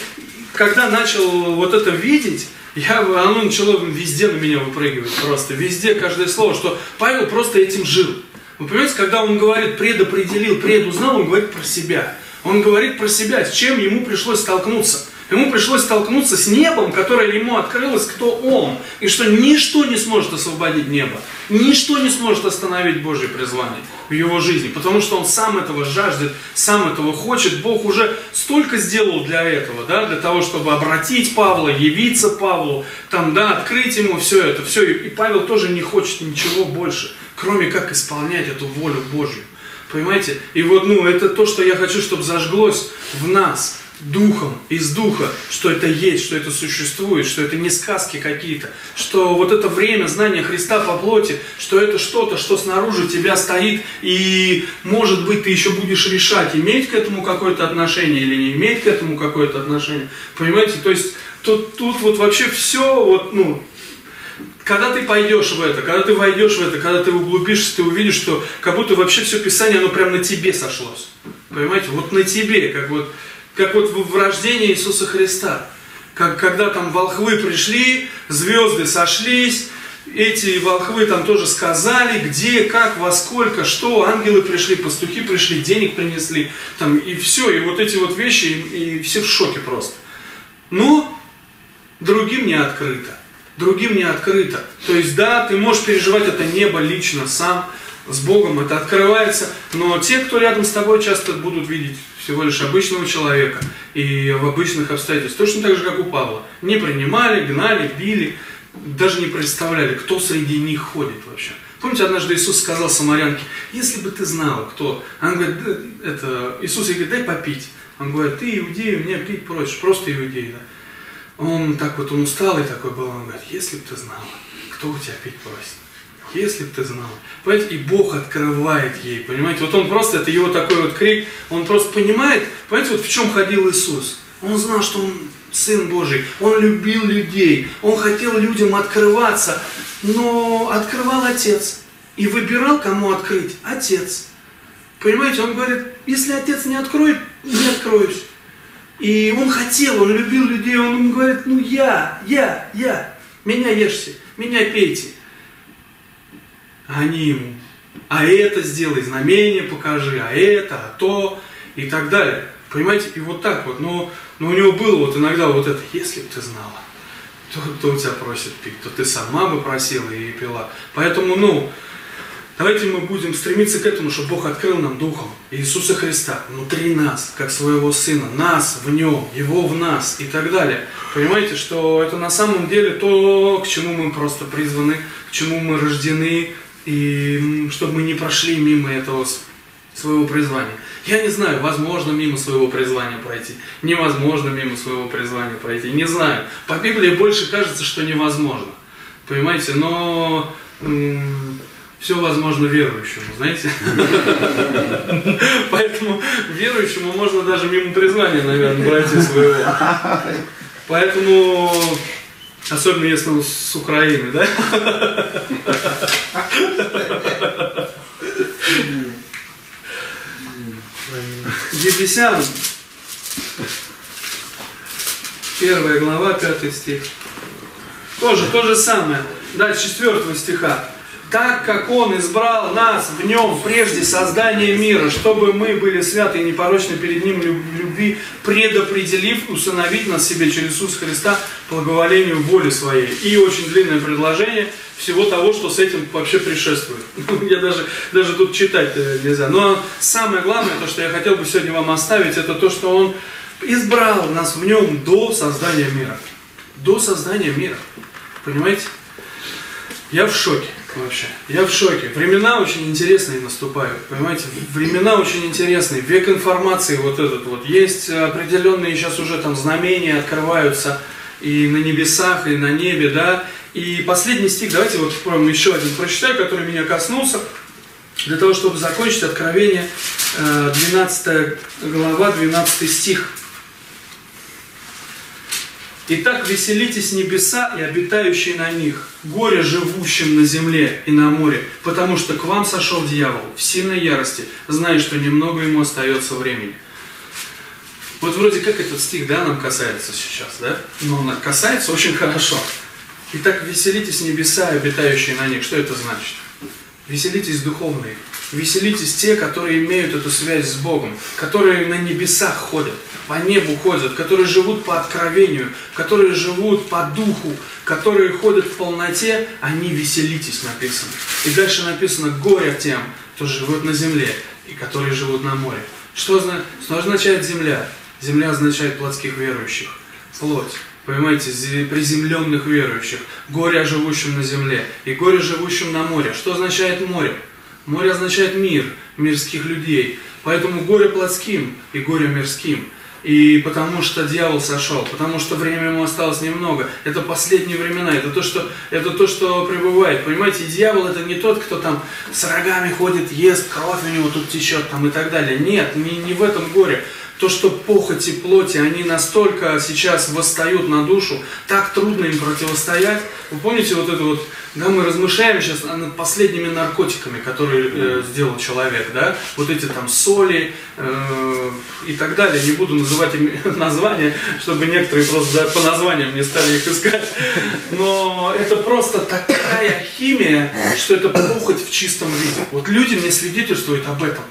когда начал вот это видеть, Я, оно начало везде на меня выпрыгивать, просто везде, каждое слово, что Павел просто этим жил. Вы понимаете, когда он говорит «предопределил», «предузнал», он говорит про себя. Он говорит про себя, с чем ему пришлось столкнуться. Ему пришлось столкнуться с небом, которое ему открылось, кто он, и что ничто не сможет освободить небо, ничто не сможет остановить Божье призвание в его жизни, потому что он сам этого жаждет, сам этого хочет. Бог уже столько сделал для этого, да, для того, чтобы обратить Павла, явиться Павлу, там, да, открыть ему все это, все. И Павел тоже не хочет ничего больше, кроме как исполнять эту волю Божью, понимаете? И вот, ну, это то, что я хочу, чтобы зажглось в нас, духом, из духа, что это есть, что это существует, что это не сказки какие-то, что вот это время знания Христа по плоти, что это что-то, что снаружи тебя стоит, и может быть ты еще будешь решать, иметь к этому какое-то отношение или не иметь к этому какое-то отношение, понимаете, то есть тут, тут вот вообще все, вот, ну, когда ты пойдешь в это, когда ты войдешь в это, когда ты углубишься, ты увидишь, что как будто вообще все Писание, оно прям на тебе сошлось, понимаете, вот на тебе, как вот Как вот в рождении Иисуса Христа, как, когда там волхвы пришли, звезды сошлись, эти волхвы там тоже сказали, где, как, во сколько, что, ангелы пришли, пастухи пришли, денег принесли, там, и все, и вот эти вот вещи, и, и все в шоке просто. Но другим не открыто, другим не открыто. То есть, да, ты можешь переживать это небо лично, сам, с Богом это открывается, но те, кто рядом с тобой, часто будут видеть всего лишь обычного человека и в обычных обстоятельствах. Точно так же, как у Павла. Не принимали, гнали, били, даже не представляли, кто среди них ходит вообще. Помните, однажды Иисус сказал самарянке, если бы ты знал, кто... Он говорит, это... Иисус ей говорит, дай попить. Он говорит, ты иудею, мне пить просишь, просто иудею. Да? Он так вот, он усталый такой был, он говорит, если бы ты знал, кто у тебя пить просит. Если бы ты знал. Понимаете, и Бог открывает ей, понимаете, вот он просто, это его такой вот крик, он просто понимает, понимаете, вот в чем ходил Иисус. Он знал, что он Сын Божий, он любил людей, он хотел людям открываться, но открывал Отец и выбирал, кому открыть. Отец. Понимаете, он говорит, если Отец не откроет, не откроюсь. И он хотел, он любил людей, он им говорит, ну я, я, я, меня ешьте, меня пейте. Они ему, а это сделай, знамение покажи, а это, а то и так далее. Понимаете, и вот так вот. Но, но у него было вот иногда вот это, если бы ты знала, то, то у тебя просит пить, то ты сама бы просила и пила. Поэтому, ну, давайте мы будем стремиться к этому, чтобы Бог открыл нам Духом Иисуса Христа внутри нас, как своего Сына, нас в Нем, Его в нас и так далее. Понимаете, что это на самом деле то, к чему мы просто призваны, к чему мы рождены, и чтобы мы не прошли мимо этого своего призвания. Я не знаю, возможно мимо своего призвания пройти, невозможно мимо своего призвания пройти, не знаю. По Библии больше кажется, что невозможно, понимаете, но... Все возможно верующему, знаете? Поэтому верующему можно даже мимо призвания, наверное, пройти своего. Поэтому, особенно если он с Украины, да? Ефесянам, первая глава, пятый стих. Тоже то же самое. Дальше четвертого стиха. Так как Он избрал нас в Нем прежде создания мира, чтобы мы были святы и непорочны перед Ним в любви, предопределив усыновить нас себе через Иисуса Христа благоволению воли своей. И очень длинное предложение всего того, что с этим вообще предшествует. Я даже, даже тут читать нельзя. Но самое главное, то, что я хотел бы сегодня вам оставить, это то, что Он избрал нас в Нем до создания мира. До создания мира. Понимаете? Я в шоке. Вообще, я в шоке. Времена очень интересные наступают, понимаете? Времена очень интересные. Век информации вот этот вот. Есть определенные сейчас уже там знамения открываются и на небесах, и на небе, да. И последний стих, давайте вот еще один прочитаю, который меня коснулся. Для того, чтобы закончить Откровение, двенадцатая глава, двенадцатый стих. «Итак, веселитесь, небеса и обитающие на них, горе живущим на земле и на море, потому что к вам сошел дьявол в сильной ярости, зная, что немного ему остается времени». Вот вроде как этот стих, да, нам касается сейчас, да? Но он касается очень хорошо. «Итак, веселитесь, небеса и обитающие на них». Что это значит? Веселитесь духовные, веселитесь те, которые имеют эту связь с Богом, которые на небесах ходят, по небу ходят, которые живут по откровению, которые живут по духу, которые ходят в полноте, они веселитесь, написано. И дальше написано: горе тем, кто живет на земле и которые живут на море. Что, что означает земля? Земля означает плотских верующих, плоть. Понимаете, приземленных верующих, горе живущим на земле и горе живущим на море. Что означает море? Море означает мир, мирских людей. Поэтому горе плотским и горе мирским. И потому что дьявол сошел, потому что времени ему осталось немного. Это последние времена, это то, что, это то, что пребывает. Понимаете, дьявол это не тот, кто там с рогами ходит, ест, кровь у него тут течет там, и так далее. Нет, не, не в этом горе. То, что похоти плоти, они настолько сейчас восстают на душу, так трудно им противостоять. Вы помните вот это вот, да, мы размышляем сейчас над последними наркотиками, которые э, сделал человек, да, вот эти там соли э, и так далее, не буду называть им названия, чтобы некоторые просто по названиям не стали их искать, но это просто такая химия, что это похоть в чистом виде. Вот люди мне свидетельствуют об этом,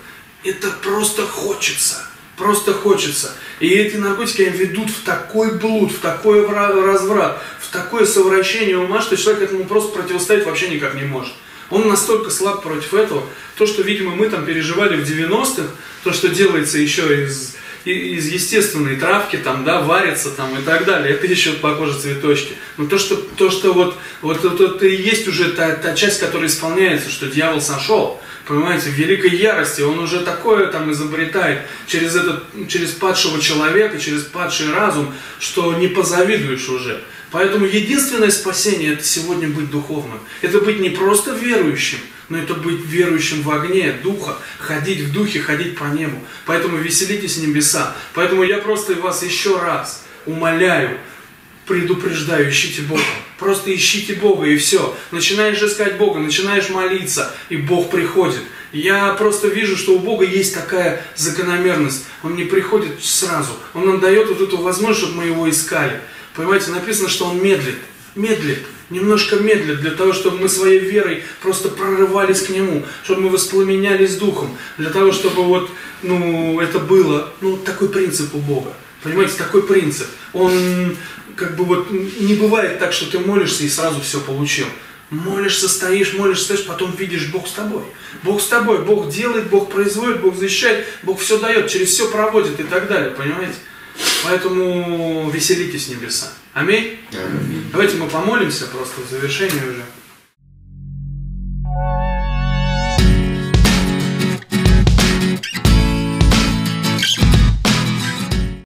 это просто хочется. Просто хочется. И эти наркотики ведут в такой блуд, в такой разврат, в такое совращение ума, что человек этому просто противостоять вообще никак не может. Он настолько слаб против этого. То, что, видимо, мы там переживали в девяностых, то, что делается еще из, из естественной травки, там, да, варится там, и так далее, это еще похоже цветочки. Но то, что, то, что вот, вот, вот, вот и есть уже та, та часть, которая исполняется, что дьявол сошел. Понимаете, в великой ярости он уже такое там изобретает через, этот, через падшего человека, через падший разум, что не позавидуешь уже. Поэтому единственное спасение – это сегодня быть духовным. Это быть не просто верующим, но это быть верующим в огне Духа, ходить в Духе, ходить по небу. Поэтому веселитесь, небеса. Поэтому я просто вас еще раз умоляю, предупреждаю, ищите Бога. Просто ищите Бога и все. Начинаешь искать Бога, начинаешь молиться, и Бог приходит. Я просто вижу, что у Бога есть такая закономерность. Он не приходит сразу. Он нам дает вот эту возможность, чтобы мы его искали. Понимаете, написано, что он медлит. медлит, немножко медлит, для того, чтобы мы своей верой просто прорывались к Нему, чтобы мы воспламенялись Духом, для того, чтобы вот, ну, это было, ну, такой принцип у Бога, понимаете, такой принцип. Он, как бы вот, не бывает так, что ты молишься и сразу все получил. Молишься, стоишь, молишься, стоишь, потом видишь, Бог с тобой. Бог с тобой, Бог делает, Бог производит, Бог защищает, Бог все дает, через все проводит и так далее, понимаете? Поэтому веселитесь, небеса. Аминь? Аминь. Давайте мы помолимся просто в завершении уже.